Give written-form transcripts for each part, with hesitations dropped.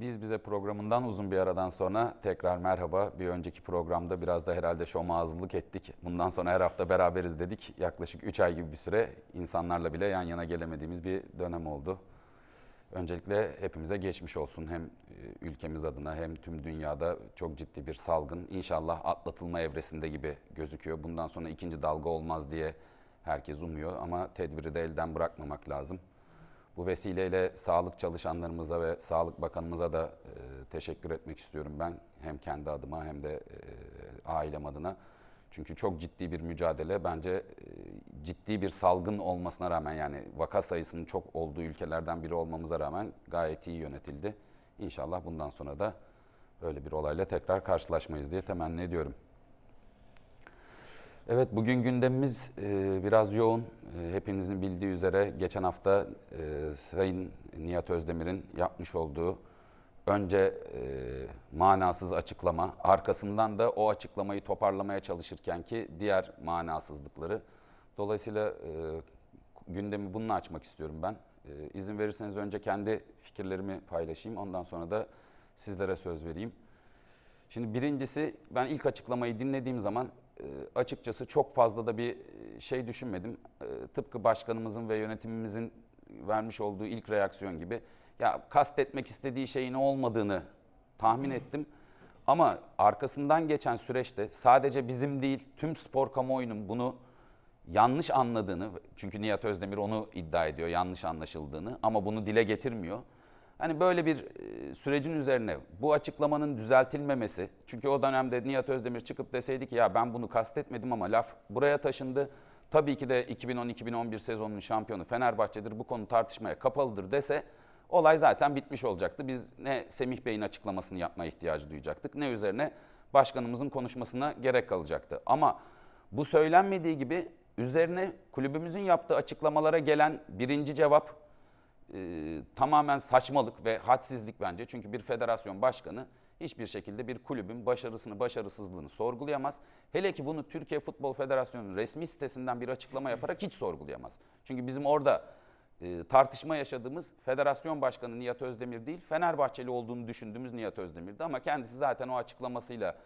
Biz Bize programından uzun bir aradan sonra tekrar merhaba. Bir önceki programda biraz da herhalde şoma hazırlık ettik. Bundan sonra her hafta beraberiz dedik. Yaklaşık 3 ay gibi bir süre insanlarla bile yan yana gelemediğimiz bir dönem oldu. Öncelikle hepimize geçmiş olsun. Hem ülkemiz adına hem tüm dünyada çok ciddi bir salgın. İnşallah atlatılma evresinde gibi gözüküyor. Bundan sonra ikinci dalga olmaz diye herkes umuyor ama tedbiri de elden bırakmamak lazım. Bu vesileyle sağlık çalışanlarımıza ve Sağlık Bakanımıza da teşekkür etmek istiyorum ben. Hem kendi adıma hem de ailem adına. Çünkü çok ciddi bir mücadele. Bence ciddi bir salgın olmasına rağmen, yani vaka sayısının çok olduğu ülkelerden biri olmamıza rağmen gayet iyi yönetildi. İnşallah bundan sonra da böyle bir olayla tekrar karşılaşmayız diye temenni ediyorum. Evet, bugün gündemimiz biraz yoğun. Hepinizin bildiği üzere geçen hafta Sayın Nihat Özdemir'in yapmış olduğu önce manasız açıklama, arkasından da o açıklamayı toparlamaya çalışırken ki diğer manasızlıkları. Dolayısıyla gündemi bununla açmak istiyorum ben. İzin verirseniz önce kendi fikirlerimi paylaşayım, ondan sonra da sizlere söz vereyim. Şimdi birincisi, ben ilk açıklamayı dinlediğim zaman açıkçası çok fazla da bir şey düşünmedim. Tıpkı başkanımızın ve yönetimimizin vermiş olduğu ilk reaksiyon gibi. Ya kastetmek istediği şeyin olmadığını tahmin ettim. Ama arkasından geçen süreçte sadece bizim değil tüm spor kamuoyunun bunu yanlış anladığını, çünkü Nihat Özdemir onu iddia ediyor, yanlış anlaşıldığını ama bunu dile getirmiyor. Hani böyle bir sürecin üzerine bu açıklamanın düzeltilmemesi, çünkü o dönemde Nihat Özdemir çıkıp deseydi ki ya ben bunu kastetmedim ama laf buraya taşındı. Tabii ki de 2010-2011 sezonunun şampiyonu Fenerbahçe'dir, bu konu tartışmaya kapalıdır dese olay zaten bitmiş olacaktı. Biz ne Semih Bey'in açıklamasını yapmaya ihtiyacı duyacaktık ne üzerine başkanımızın konuşmasına gerek kalacaktı. Ama bu söylenmediği gibi üzerine kulübümüzün yaptığı açıklamalara gelen birinci cevap, tamamen saçmalık ve hadsizlik bence. Çünkü bir federasyon başkanı hiçbir şekilde bir kulübün başarısını, başarısızlığını sorgulayamaz. Hele ki bunu Türkiye Futbol Federasyonu'nun resmi sitesinden bir açıklama yaparak hiç sorgulayamaz. Çünkü bizim orada tartışma yaşadığımız federasyon başkanı Nihat Özdemir değil, Fenerbahçeli olduğunu düşündüğümüz Nihat Özdemir'di. Ama kendisi zaten o açıklamasıyla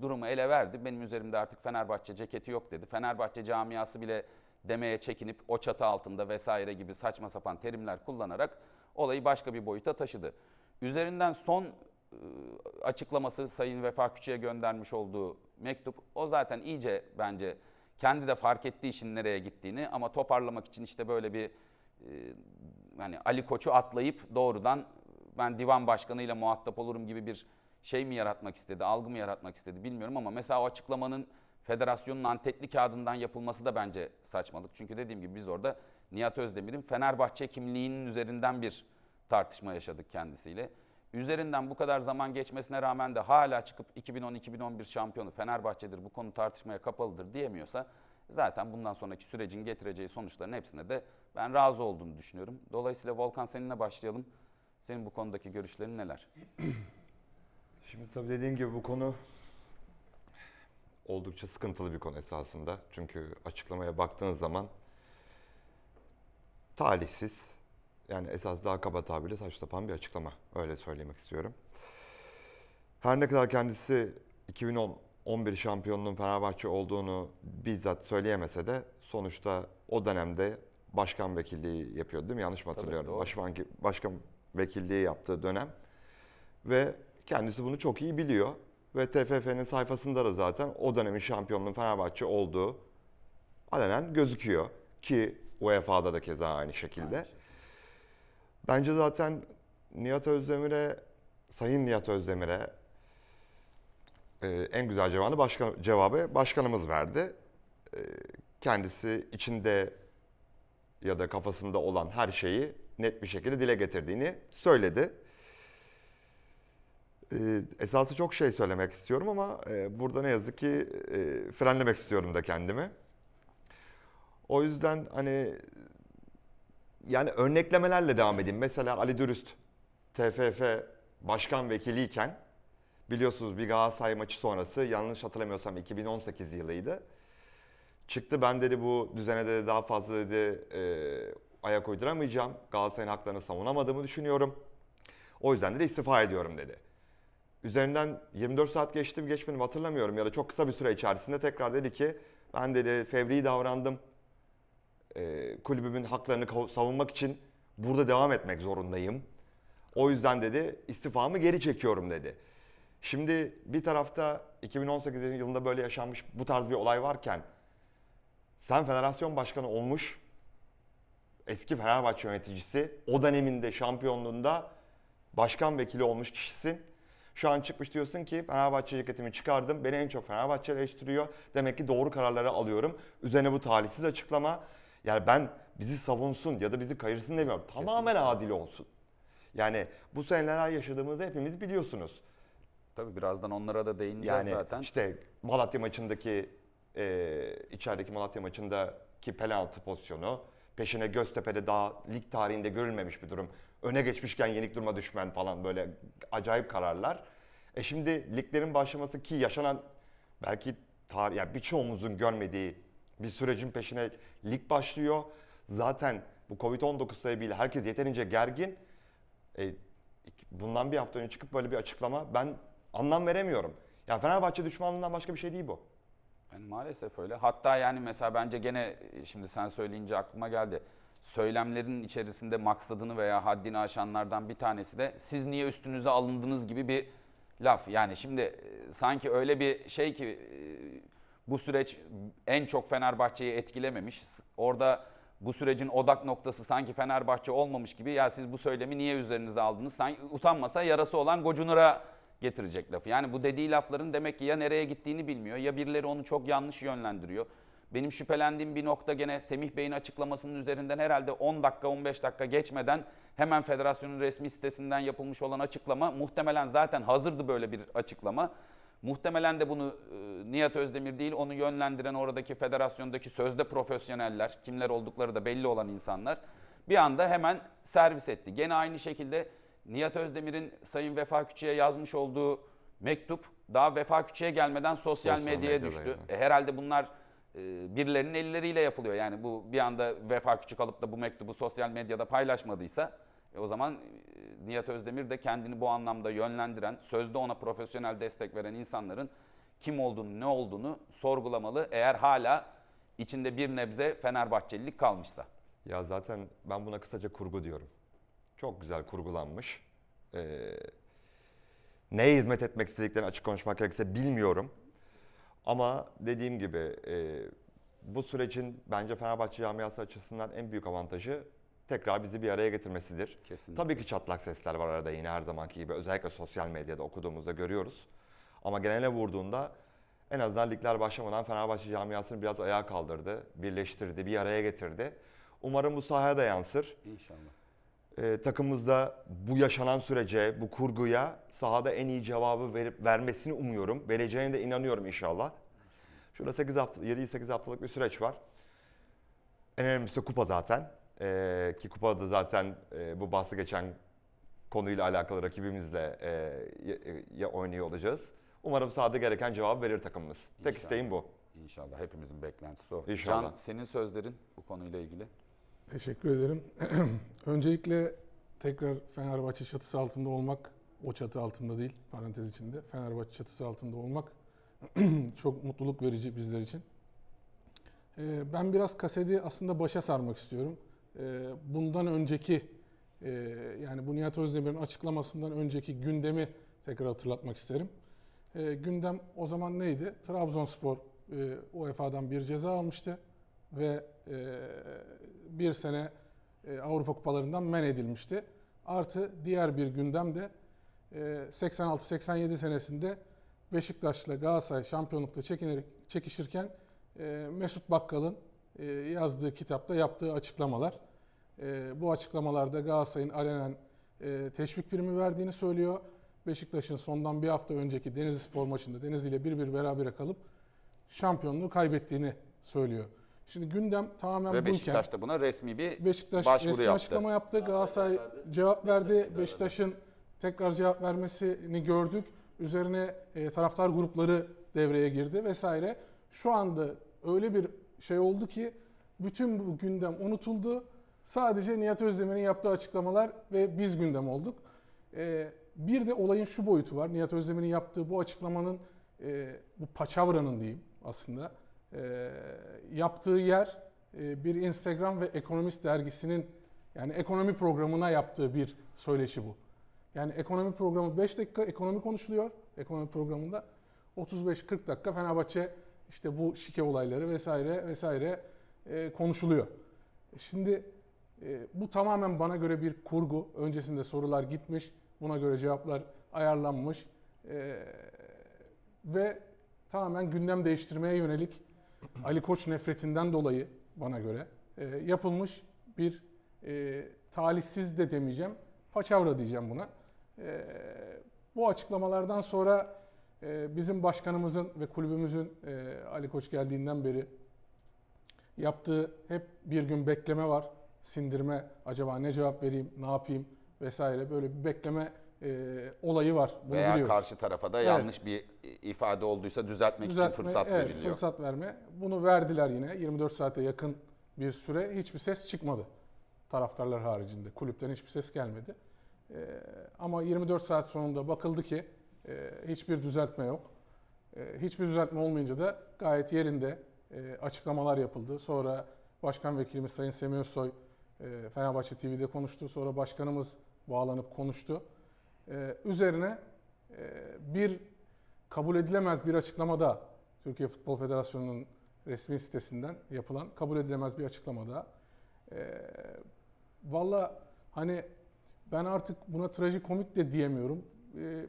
durumu ele verdi. Benim üzerimde artık Fenerbahçe ceketi yok dedi. Fenerbahçe camiası bile demeye çekinip o çatı altında vesaire gibi saçma sapan terimler kullanarak olayı başka bir boyuta taşıdı. Üzerinden son açıklaması Sayın Vefa Küçük'e göndermiş olduğu mektup, o zaten iyice bence kendi de fark ettiği işin nereye gittiğini ama toparlamak için işte böyle bir hani Ali Koç'u atlayıp doğrudan ben divan başkanıyla muhatap olurum gibi bir şey mi yaratmak istedi, algı mı yaratmak istedi bilmiyorum ama mesela o açıklamanın federasyonun antetli kağıdından yapılması da bence saçmalık. Çünkü dediğim gibi biz orada Nihat Özdemir'in Fenerbahçe kimliğinin üzerinden bir tartışma yaşadık kendisiyle. Üzerinden bu kadar zaman geçmesine rağmen de hala çıkıp 2010-2011 şampiyonu Fenerbahçe'dir, bu konu tartışmaya kapalıdır diyemiyorsa zaten bundan sonraki sürecin getireceği sonuçların hepsine de ben razı olduğunu düşünüyorum. Dolayısıyla Volkan, seninle başlayalım. Senin bu konudaki görüşlerin neler? Şimdi tabii dediğim gibi bu konu oldukça sıkıntılı bir konu esasında. Çünkü açıklamaya baktığınız zaman talihsiz, yani esas daha kaba tabirle saç sapan bir açıklama. Öyle söylemek istiyorum. Her ne kadar kendisi 2010-11 şampiyonluğun Fenerbahçe olduğunu bizzat söyleyemese de sonuçta o dönemde başkan vekilliği yapıyordu değil mi? Yanlış mı hatırlıyorum? Başkan vekilliği yaptığı dönem ve kendisi bunu çok iyi biliyor. Ve TFF'nin sayfasında da zaten o dönemin şampiyonluğun Fenerbahçe olduğu alenen gözüküyor. Ki UEFA'da da keza aynı şekilde. Aynı şey. Bence zaten Sayın Nihat Özdemir'e en güzel cevabı başkanımız verdi. Kendisi içinde ya da kafasında olan her şeyi net bir şekilde dile getirdiğini söyledi. Esası çok şey söylemek istiyorum ama burada ne yazık ki frenlemek istiyorum da kendimi. O yüzden hani yani örneklemelerle devam edeyim. Mesela Ali Dürüst TFF başkan vekiliyken biliyorsunuz bir Galatasaray maçı sonrası, yanlış hatırlamıyorsam 2018 yılıydı. Çıktı, ben dedi bu düzene de daha fazla dedi ayak uyduramayacağım. Galatasaray'ın haklarını savunamadığımı düşünüyorum. O yüzden de istifa ediyorum dedi. Üzerinden 24 saat geçti mi geçmedi mi hatırlamıyorum ya da çok kısa bir süre içerisinde tekrar dedi ki ben dedi fevri davrandım. Kulübümün haklarını savunmak için burada devam etmek zorundayım. O yüzden dedi istifamı geri çekiyorum dedi. Şimdi bir tarafta 2018 yılında böyle yaşanmış bu tarz bir olay varken sen federasyon başkanı olmuş eski Fenerbahçe yöneticisi o döneminde şampiyonluğunda başkan vekili olmuş kişisin. Şu an çıkmış diyorsun ki Fenerbahçe ceketimi çıkardım. Beni en çok Fenerbahçe eleştiriyor. Demek ki doğru kararları alıyorum. Üzerine bu talihsiz açıklama. Yani ben bizi savunsun ya da bizi kayırsın demiyorum. Kesinlikle. Tamamen adil olsun. Yani bu seneler yaşadığımızı hepimiz biliyorsunuz. Tabii birazdan onlara da değineceğiz yani zaten. Yani işte Malatya maçındaki, içerideki Malatya maçındaki penaltı pozisyonu, peşine Göztepe'de daha lig tarihinde görülmemiş bir durum. Öne geçmişken yenik duruma düşmen falan böyle acayip kararlar. Şimdi liglerin başlaması ki yaşanan belki yani birçoğumuzun görmediği bir sürecin peşine lig başlıyor. Zaten bu Covid-19 sebebiyle herkes yeterince gergin. Bundan bir hafta önce çıkıp böyle bir açıklama ben anlam veremiyorum. Ya Fenerbahçe düşmanlığından başka bir şey değil bu. Yani maalesef öyle. Hatta yani mesela bence gene şimdi sen söyleyince aklıma geldi. Söylemlerin içerisinde maksadını veya haddini aşanlardan bir tanesi de siz niye üstünüze alındınız gibi bir laf. Yani şimdi sanki öyle bir şey ki bu süreç en çok Fenerbahçe'yi etkilememiş. Orada bu sürecin odak noktası sanki Fenerbahçe olmamış gibi ya siz bu söylemi niye üzerinize aldınız? Sanki utanmasa yarası olan gocunura getirecek lafı. Yani bu dediği lafların demek ki ya nereye gittiğini bilmiyor ya birileri onu çok yanlış yönlendiriyor. Benim şüphelendiğim bir nokta gene Semih Bey'in açıklamasının üzerinden herhalde 10 dakika 15 dakika geçmeden hemen federasyonun resmi sitesinden yapılmış olan açıklama muhtemelen zaten hazırdı böyle bir açıklama. Muhtemelen de bunu Nihat Özdemir değil onu yönlendiren oradaki federasyondaki sözde profesyoneller kimler oldukları da belli olan insanlar bir anda hemen servis etti. Gene aynı şekilde Nihat Özdemir'in Sayın Vefa Küçük'e yazmış olduğu mektup daha Vefa Küçük'e gelmeden sosyal medyaya düştü. Herhalde bunlar birilerinin elleriyle yapılıyor. Yani bu bir anda Vefa Küçük alıp da bu mektubu sosyal medyada paylaşmadıysa o zaman Nihat Özdemir de kendini bu anlamda yönlendiren, sözde ona profesyonel destek veren insanların kim olduğunu, ne olduğunu sorgulamalı eğer hala içinde bir nebze Fenerbahçelilik kalmışsa. Ya zaten ben buna kısaca kurgu diyorum. Çok güzel kurgulanmış. Neye hizmet etmek istediklerini açık konuşmak gerekirse bilmiyorum. Ama dediğim gibi bu sürecin bence Fenerbahçe camiası açısından en büyük avantajı tekrar bizi bir araya getirmesidir. Kesinlikle. Tabii ki çatlak sesler var arada yine her zamanki gibi. Özellikle sosyal medyada okuduğumuzda görüyoruz. Ama genele vurduğunda en azından ligler başlamadan Fenerbahçe camiasını biraz ayağa kaldırdı. Birleştirdi, bir araya getirdi. Umarım bu sahaya da yansır. İnşallah. Takımımızda bu yaşanan sürece, bu kurguya sahada en iyi cevabı vermesini umuyorum. Vereceğine de inanıyorum inşallah. Şurada 7-8 haftalık bir süreç var. En önemlisi kupa zaten. Ki kupada zaten bu bahsi geçen konuyla alakalı rakibimizle oynuyor olacağız. Umarım sahada gereken cevabı verir takımımız. İnşallah. Tek isteğim bu. İnşallah. Hepimizin beklentisi o. İnşallah. Can, senin sözlerin bu konuyla ilgili. Teşekkür ederim. Öncelikle tekrar Fenerbahçe çatısı altında olmak, o çatı altında değil, parantez içinde. Fenerbahçe çatısı altında olmak çok mutluluk verici bizler için. Ben biraz kaseti aslında başa sarmak istiyorum. Bundan önceki, yani bu Nihat Özdemir'in açıklamasından önceki gündemi tekrar hatırlatmak isterim. Gündem o zaman neydi? Trabzonspor UEFA'dan bir ceza almıştı ve bir sene Avrupa Kupalarından men edilmişti. Artı diğer bir gündem de 86-87 senesinde Beşiktaş'la Galatasaray şampiyonlukta çekişirken Mesut Bakkal'ın yazdığı kitapta yaptığı açıklamalar. Bu açıklamalarda Galatasaray'ın alenen teşvik primi verdiğini söylüyor. Beşiktaş'ın sondan bir hafta önceki Denizli Spor maçında Denizli ile 1-1 berabere kalıp şampiyonluğu kaybettiğini söylüyor. Şimdi gündem tamamen bunken. Ve Beşiktaş da buna resmi bir başvuru yaptı. Açıklama yaptı. Galatasaray cevap verdi. Beşiktaş'ın tekrar cevap vermesini gördük. Üzerine taraftar grupları devreye girdi vesaire. Şu anda öyle bir şey oldu ki bütün bu gündem unutuldu. Sadece Nihat Özdemir'in yaptığı açıklamalar ve biz gündem olduk. Bir de olayın şu boyutu var. Nihat Özdemir'in yaptığı bu açıklamanın, bu paçavranın diyeyim aslında, yaptığı yer bir Instagram ve Ekonomist dergisinin, yani ekonomi programına yaptığı bir söyleşi bu. Yani ekonomi programı 5 dakika ekonomi konuşuluyor. Ekonomi programında 35-40 dakika Fenerbahçe işte bu şike olayları vesaire vesaire konuşuluyor. Şimdi bu tamamen bana göre bir kurgu. Öncesinde sorular gitmiş, buna göre cevaplar ayarlanmış ve tamamen gündem değiştirmeye yönelik Ali Koç nefretinden dolayı bana göre yapılmış bir talihsiz de demeyeceğim, paçavra diyeceğim buna. Bu açıklamalardan sonra bizim başkanımızın ve kulübümüzün Ali Koç geldiğinden beri yaptığı hep bir gün bekleme var. Sindirme, acaba ne cevap vereyim, ne yapayım vesaire, böyle bir bekleme olayı var. Bunu veya biliyoruz. Karşı tarafa da yanlış bir ifade olduysa düzeltmek için fırsat veriliyor. Fırsat verme. Bunu verdiler yine. 24 saate yakın bir süre hiçbir ses çıkmadı. Taraftarlar haricinde. Kulüpten hiçbir ses gelmedi. Ama 24 saat sonunda bakıldı ki hiçbir düzeltme yok. Hiçbir düzeltme olmayınca da gayet yerinde açıklamalar yapıldı. Sonra Başkan Vekilimiz Sayın Semih Özsoy Fenerbahçe TV'de konuştu. Sonra Başkanımız bağlanıp konuştu. Üzerine bir kabul edilemez bir açıklamada, Türkiye Futbol Federasyonu'nun resmi sitesinden yapılan kabul edilemez bir açıklamada, valla hani ben artık buna trajikomik de diyemiyorum.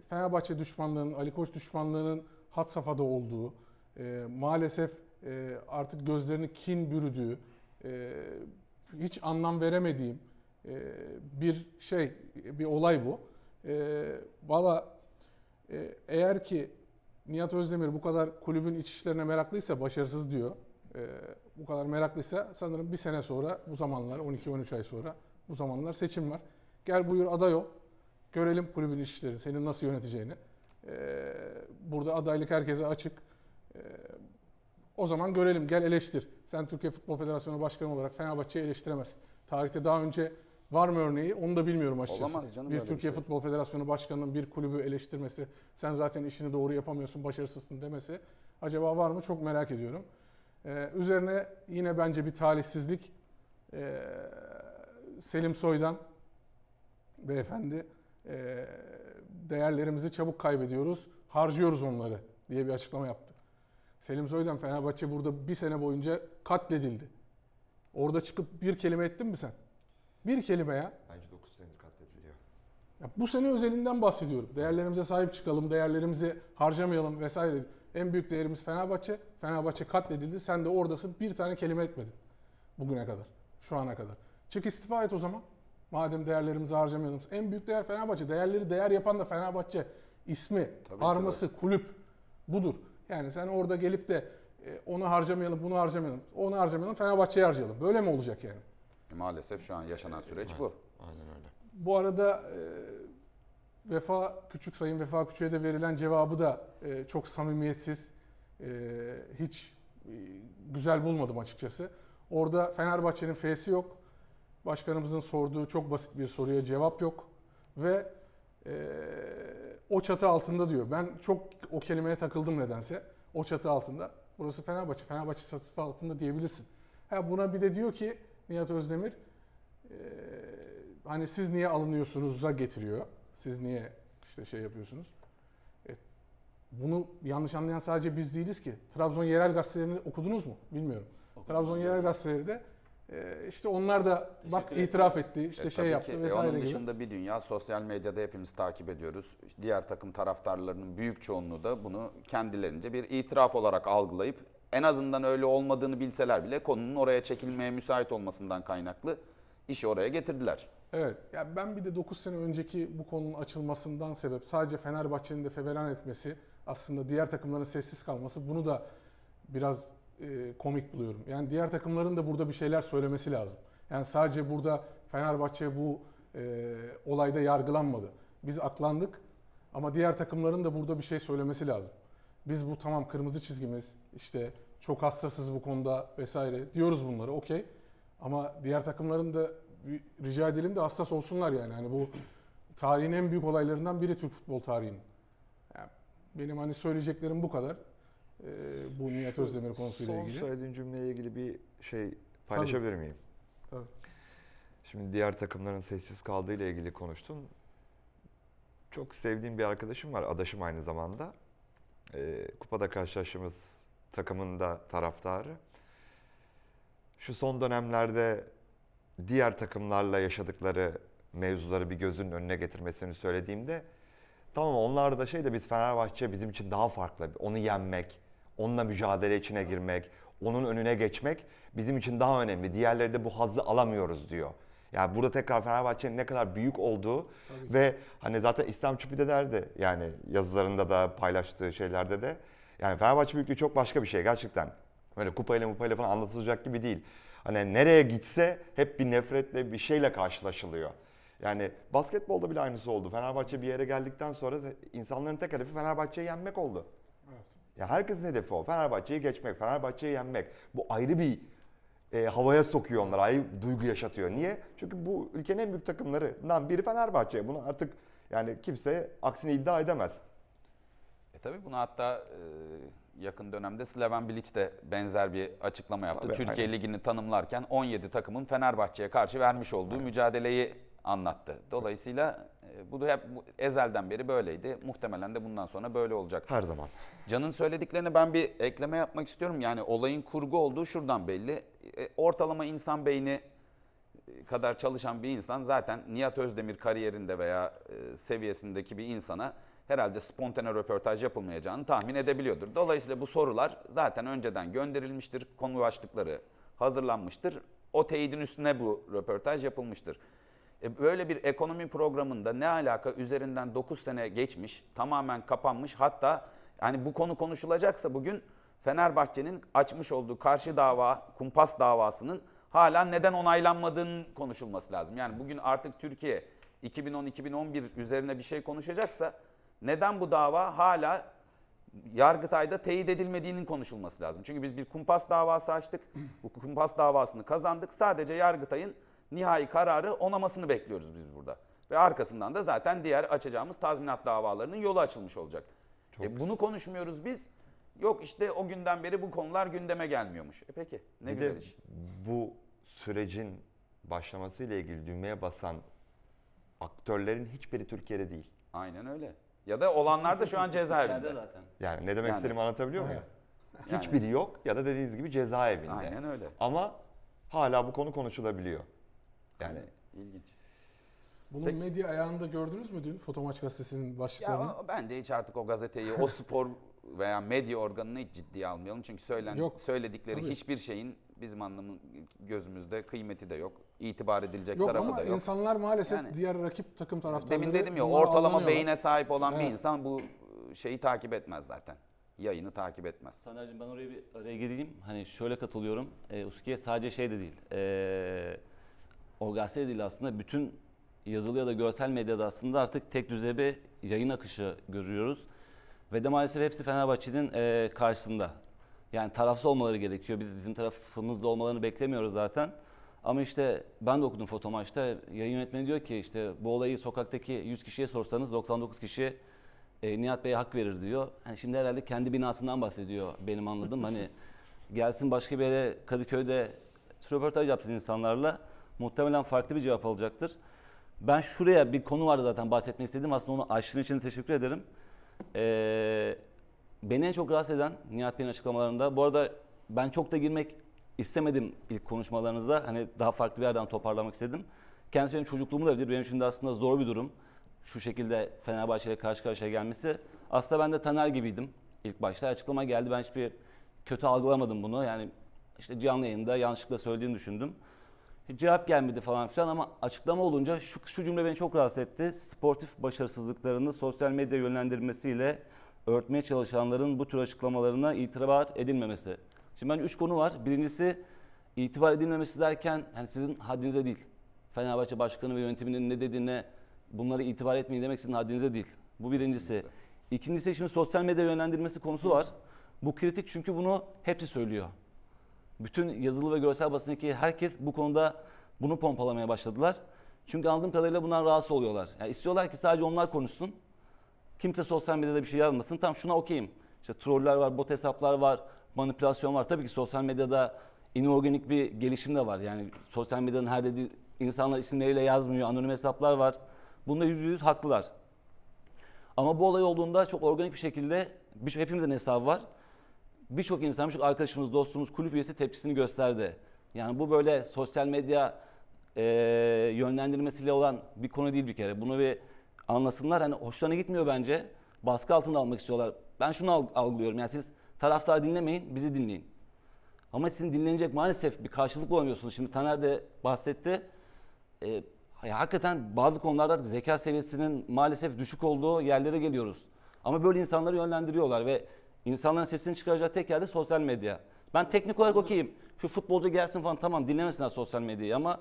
Fenerbahçe düşmanlığının, Ali Koç düşmanlığının had safhada olduğu, maalesef artık gözlerini kin bürüdüğü, hiç anlam veremediğim bir olay bu. Valla eğer ki Nihat Özdemir bu kadar kulübün iç işlerine meraklıysa, başarısız diyor, bu kadar meraklıysa sanırım bir sene sonra bu zamanlar, 12-13 ay sonra bu zamanlar seçim var. Gel buyur aday ol, görelim kulübün iç işlerini, senin nasıl yöneteceğini. Burada adaylık herkese açık. O zaman görelim, gel eleştir. Sen Türkiye Futbol Federasyonu Başkanı olarak Fenerbahçe'yi eleştiremezsin. Tarihte daha önce var mı örneği, onu da bilmiyorum açıkçası. Olamaz canım, bir Türkiye Futbol Federasyonu Başkanı'nın bir kulübü eleştirmesi, sen zaten işini doğru yapamıyorsun, başarısızsın demesi acaba var mı, çok merak ediyorum. Üzerine yine bence bir talihsizlik. Selim Soydan beyefendi, değerlerimizi çabuk kaybediyoruz, harcıyoruz onları diye bir açıklama yaptı. Selim Soydan, Fenerbahçe burada bir sene boyunca katledildi. Orada çıkıp bir kelime ettin mi sen? Bir kelime ya. Bence 9 senedir katlediliyor. Ya bu sene özelinden bahsediyorum. Değerlerimize sahip çıkalım, değerlerimizi harcamayalım vesaire. En büyük değerimiz Fenerbahçe. Fenerbahçe katledildi. Sen de oradasın. Bir tane kelime etmedin. Bugüne kadar. Şu ana kadar. Çık istifa et o zaman. Madem değerlerimizi harcamayalım. En büyük değer Fenerbahçe. Değerleri değer yapan da Fenerbahçe. İsmi, arması, kulüp budur. Yani sen orada gelip de onu harcamayalım, bunu harcamayalım, onu harcamayalım, Fenerbahçe'yi harcayalım. Böyle mi olacak yani? Maalesef şu an yaşanan süreç bu. Aynen öyle. Bu arada Sayın Vefa Küçük'e de verilen cevabı da çok samimiyetsiz, hiç güzel bulmadım açıkçası. Orada Fenerbahçe'nin F'si yok, başkanımızın sorduğu çok basit bir soruya cevap yok ve o çatı altında diyor. Ben çok o kelimeye takıldım nedense. O çatı altında. Burası Fenerbahçe. Fenerbahçe çatısı altında diyebilirsin. Ha, buna bir de diyor ki Nihat Özdemir, hani siz niye alınıyorsunuz'a getiriyor. Siz niye işte şey yapıyorsunuz. Bunu yanlış anlayan sadece biz değiliz ki. Trabzon yerel gazetelerini okudunuz mu? Bilmiyorum. Trabzon yerel gazeteleri de işte onlar da itiraf etti, işte şey yaptı vesaire gibi. Onun dışında bir dünya sosyal medyada hepimiz takip ediyoruz. Diğer takım taraftarlarının büyük çoğunluğu da bunu kendilerince bir itiraf olarak algılayıp, en azından öyle olmadığını bilseler bile konunun oraya çekilmeye müsait olmasından kaynaklı işi oraya getirdiler. Evet, ya ben bir de 9 sene önceki bu konunun açılmasından sebep sadece Fenerbahçe'nin de feveran etmesi, aslında diğer takımların sessiz kalması, bunu da biraz komik buluyorum. Yani diğer takımların da burada bir şeyler söylemesi lazım. Yani sadece burada Fenerbahçe bu olayda yargılanmadı. Biz aklandık ama diğer takımların da burada bir şey söylemesi lazım. Biz bu tamam kırmızı çizgimiz, işte çok hassasız bu konuda vesaire diyoruz bunları, okey. Ama diğer takımların da rica edelim de hassas olsunlar yani. Hani bu tarihin en büyük olaylarından biri Türk futbol tarihinin. Yani benim hani söyleyeceklerim bu kadar. Bu Nihat Özdemir konusuyla ilgili. Son söylediğin cümleye ilgili bir şey paylaşabilir miyim? Tabii. Şimdi diğer takımların sessiz kaldığı ile ilgili konuştun. Çok sevdiğim bir arkadaşım var, adaşım aynı zamanda. Kupada karşılaştığımız takımın da taraftarı. Şu son dönemlerde diğer takımlarla yaşadıkları mevzuları bir gözünün önüne getirmesini söylediğimde, tamam onlar da şey de biz Fenerbahçe bizim için daha farklı. Onu yenmek, onunla mücadele içine girmek, onun önüne geçmek bizim için daha önemli. Diğerleri de bu hazzı alamıyoruz diyor. Yani burada tekrar Fenerbahçe'nin ne kadar büyük olduğu ve hani zaten İslam Çupi de derdi yani yazılarında da paylaştığı şeylerde de. Yani Fenerbahçe büyüklüğü çok başka bir şey gerçekten. Böyle kupayla mupayla falan anlatılacak gibi değil. Hani nereye gitse hep bir nefretle bir şeyle karşılaşılıyor. Yani basketbolda bile aynısı oldu. Fenerbahçe bir yere geldikten sonra insanların tek hedefi Fenerbahçe'yi yenmek oldu. Evet. Ya herkesin hedefi o. Fenerbahçe'yi geçmek, Fenerbahçe'yi yenmek. Bu ayrı bir havaya sokuyor onları, ayrı duygu yaşatıyor. Niye? Çünkü bu ülkenin en büyük takımlarından biri Fenerbahçe. Bunu artık yani kimse aksini iddia edemez. Tabii bunu hatta yakın dönemde Slaven Bilic de benzer bir açıklama yaptı. Tabii, Türkiye aynen. Ligi'ni tanımlarken 17 takımın Fenerbahçe'ye karşı vermiş olduğu aynen. mücadeleyi anlattı. Dolayısıyla bu hep ezelden beri böyleydi. Muhtemelen de bundan sonra böyle olacak. Her zaman. Can'ın söylediklerine ben bir ekleme yapmak istiyorum. Yani olayın kurgu olduğu şuradan belli. Ortalama insan beyni kadar çalışan bir insan zaten Nihat Özdemir kariyerinde veya seviyesindeki bir insana herhalde spontane röportaj yapılmayacağını tahmin edebiliyordur. Dolayısıyla bu sorular zaten önceden gönderilmiştir. Konu başlıkları hazırlanmıştır. O teyidin üstüne bu röportaj yapılmıştır. Böyle bir ekonomi programında ne alaka üzerinden 9 sene geçmiş, tamamen kapanmış. Hatta yani bu konu konuşulacaksa bugün Fenerbahçe'nin açmış olduğu karşı dava, kumpas davasının hala neden onaylanmadığının konuşulması lazım. Yani bugün artık Türkiye 2010-2011 üzerine bir şey konuşacaksa neden bu dava hala Yargıtay'da teyit edilmediğinin konuşulması lazım. Çünkü biz bir kumpas davası açtık, bu kumpas davasını kazandık. Sadece Yargıtay'ın nihai kararı onamasını bekliyoruz biz burada. Ve arkasından da zaten diğer açacağımız tazminat davalarının yolu açılmış olacak. Bunu konuşmuyoruz biz. Yok işte o günden beri bu konular gündeme gelmiyormuş. Peki ne güzel iş. Bu sürecin başlamasıyla ilgili düğmeye basan aktörlerin hiçbiri Türkiye'de değil. Aynen öyle. Ya da olanlar da şu an cezaevinde. Zaten. Yani ne demek yani. İstediğimi anlatabiliyor muyum? Yani. Hiçbiri yok ya da dediğiniz gibi cezaevinde. Aynen öyle. Ama hala bu konu konuşulabiliyor. Yani ilginç. Bunun peki, medya ayağında gördünüz mü dün Foto Maç Gazetesi'nin başlıklarını? Ya bence hiç artık o gazeteyi, o spor veya medya organını hiç ciddiye almayalım. Çünkü söyledikleri tabii. hiçbir şeyin bizim gözümüzde kıymeti de yok. İtibar edilecek yok, tarafı da yok. Yok ama insanlar maalesef yani, diğer rakip takım taraftarları... Demin dedim ya ortalama beyine sahip olan evet. bir insan bu şeyi takip etmez zaten. Yayını takip etmez. Sander'cığım ben oraya bir araya gireyim. Hani şöyle katılıyorum. Uski'ye sadece şey de değil... O gazete değil aslında bütün yazılı ya da görsel medyada aslında artık tek düzey bir yayın akışı görüyoruz. Ve de maalesef hepsi Fenerbahçe'nin karşısında. Yani tarafsız olmaları gerekiyor. Biz bizim tarafımızda olmalarını beklemiyoruz zaten. Ama işte ben de okudum Foto Maç'ta. Yayın yönetmeni diyor ki işte bu olayı sokaktaki 100 kişiye sorsanız 99 kişi Nihat Bey'e hak verir diyor. Yani şimdi herhalde kendi binasından bahsediyor benim anladığım. Hani gelsin başka bir yere Kadıköy'de röportaj yapsın insanlarla. Muhtemelen farklı bir cevap alacaktır. Ben şuraya bir konu vardı zaten bahsetmek istedim. Aslında onu açtığın için teşekkür ederim. Beni en çok rahatsız eden Nihat Bey'in açıklamalarında. Bu arada ben çok da girmek istemedim ilk konuşmalarınızda. Hani daha farklı bir yerden toparlamak istedim. Kendisi benim çocukluğumu da bilir. Benim için de aslında zor bir durum. Şu şekilde Fenerbahçe ile karşı karşıya gelmesi. Aslında ben de Taner gibiydim ilk başta. Açıklama geldi. Ben hiçbir kötü algılamadım bunu. Yani işte canlı yayında yanlışlıkla söylediğini düşündüm. Cevap gelmedi falan filan ama açıklama olunca şu cümle beni çok rahatsız etti. Sportif başarısızlıklarını sosyal medya yönlendirmesiyle örtmeye çalışanların bu tür açıklamalarına itibar edilmemesi. Şimdi ben 3 konu var. Birincisi itibar edilmemesi derken hani sizin haddinize değil. Fenerbahçe Başkanı ve yönetiminin ne dediğine bunlara itibar etmeyin demek sizin haddinize değil. Bu birincisi. İkincisi şimdi sosyal medya yönlendirmesi konusu var. Bu kritik çünkü bunu hepsi söylüyor. Bütün yazılı ve görsel basındaki herkes bu konuda bunu pompalamaya başladılar. Çünkü anladığım kadarıyla bundan rahatsız oluyorlar. Yani istiyorlar ki sadece onlar konuşsun. Kimse sosyal medyada bir şey yazmasın. Tam şuna okeyim. İşte troller var, bot hesaplar var, manipülasyon var. Tabii ki sosyal medyada inorganik bir gelişim de var. Yani sosyal medyanın her dediği insanlar isimleriyle yazmıyor, anonim hesaplar var. Bunda %100 haklılar. Ama bu olay olduğunda çok organik bir şekilde hepimizin hesabı var. Birçok insan, birçok arkadaşımız, dostumuz, kulüp üyesi tepkisini gösterdi. Yani bu böyle sosyal medya yönlendirmesiyle olan bir konu değil bir kere. Bunu bir anlasınlar. Hani hoşlarına gitmiyor bence. Baskı altında almak istiyorlar. Ben şunu algılıyorum. Yani siz taraftarı dinlemeyin, bizi dinleyin. Ama sizin dinlenecek maalesef bir karşılık bulamıyorsunuz. Şimdi Taner de bahsetti. Hakikaten bazı konularda zeka seviyesinin maalesef düşük olduğu yerlere geliyoruz. Ama böyle insanları yönlendiriyorlar ve insanların sesini çıkaracağı tek yerde sosyal medya. Ben teknik olarak okuyayım. Şu futbolcu gelsin falan, tamam, dinlemesinler sosyal medyayı, ama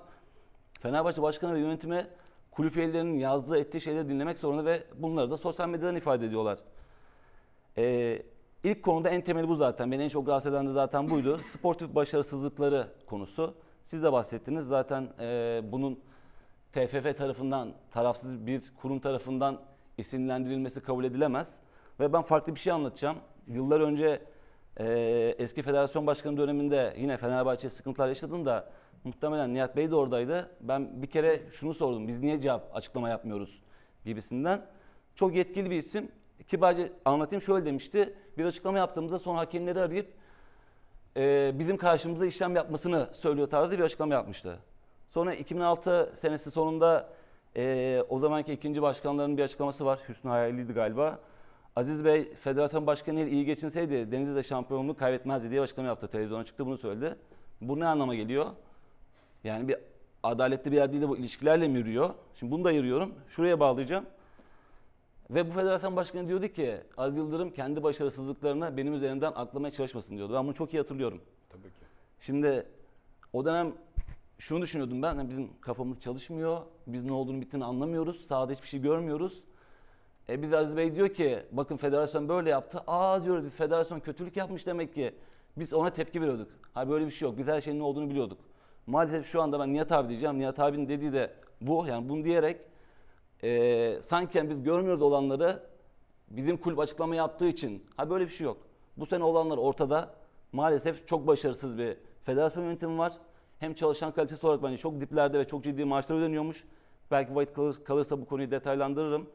Fenerbahçe Başkanı ve yönetimi kulüp üyelerinin yazdığı, ettiği şeyleri dinlemek zorunda ve bunları da sosyal medyadan ifade ediyorlar. İlk konuda en temeli bu zaten. Beni en çok rahatsız eden de zaten buydu. Sportif başarısızlıkları konusu. Siz de bahsettiniz. Zaten bunun TFF tarafından, tarafsız bir kurum tarafından isimlendirilmesi kabul edilemez. Ve ben farklı bir şey anlatacağım. Yıllar önce eski federasyon başkanı döneminde yine Fenerbahçe sıkıntılar yaşadığında muhtemelen Nihat Bey de oradaydı. Ben bir kere şunu sordum. Biz niye açıklama yapmıyoruz gibisinden. Çok yetkili bir isim. Kibarca anlatayım, şöyle demişti. Bir açıklama yaptığımızda sonra hakemleri arayıp bizim karşımıza işlem yapmasını söylüyor tarzı bir açıklama yapmıştı. Sonra 2006 senesi sonunda o zamanki ikinci başkanların bir açıklaması var. Hüsnü Hayali'ydi galiba. Aziz Bey, federasyon başkanı ile iyi geçinseydi Denizli'de şampiyonluğu kaybetmezdi diye açıklama yaptı. Televizyona çıktı, bunu söyledi. Bu ne anlama geliyor? Yani bir adaletli bir yer değil de bu ilişkilerle mi yürüyor? Şimdi bunu da ayırıyorum. Şuraya bağlayacağım. Ve bu federasyon başkanı diyordu ki Aziz Yıldırım kendi başarısızlıklarını benim üzerimden aklamaya çalışmasın diyordu. Ben bunu çok iyi hatırlıyorum. Tabii ki. Şimdi o dönem şunu düşünüyordum ben. Bizim kafamız çalışmıyor. Biz ne olduğunu bittiğini anlamıyoruz. Sahada hiçbir şey görmüyoruz. Bir de Aziz Bey diyor ki bakın federasyon böyle yaptı. Aa diyoruz, biz federasyon kötülük yapmış demek ki. Biz ona tepki veriyorduk. Hayır, böyle bir şey yok. Biz her şeyin ne olduğunu biliyorduk. Maalesef şu anda ben Nihat abi diyeceğim. Nihat abinin dediği de bu. Yani bunu diyerek sanki biz görmüyoruz olanları, bizim kulüp açıklama yaptığı için. Ha, böyle bir şey yok. Bu sene olanlar ortada. Maalesef çok başarısız bir federasyon yönetimi var. Hem çalışan kalitesi olarak bence çok diplerde ve çok ciddi maaşlar ödeniyormuş. Belki vakit kalırsa bu konuyu detaylandırırım.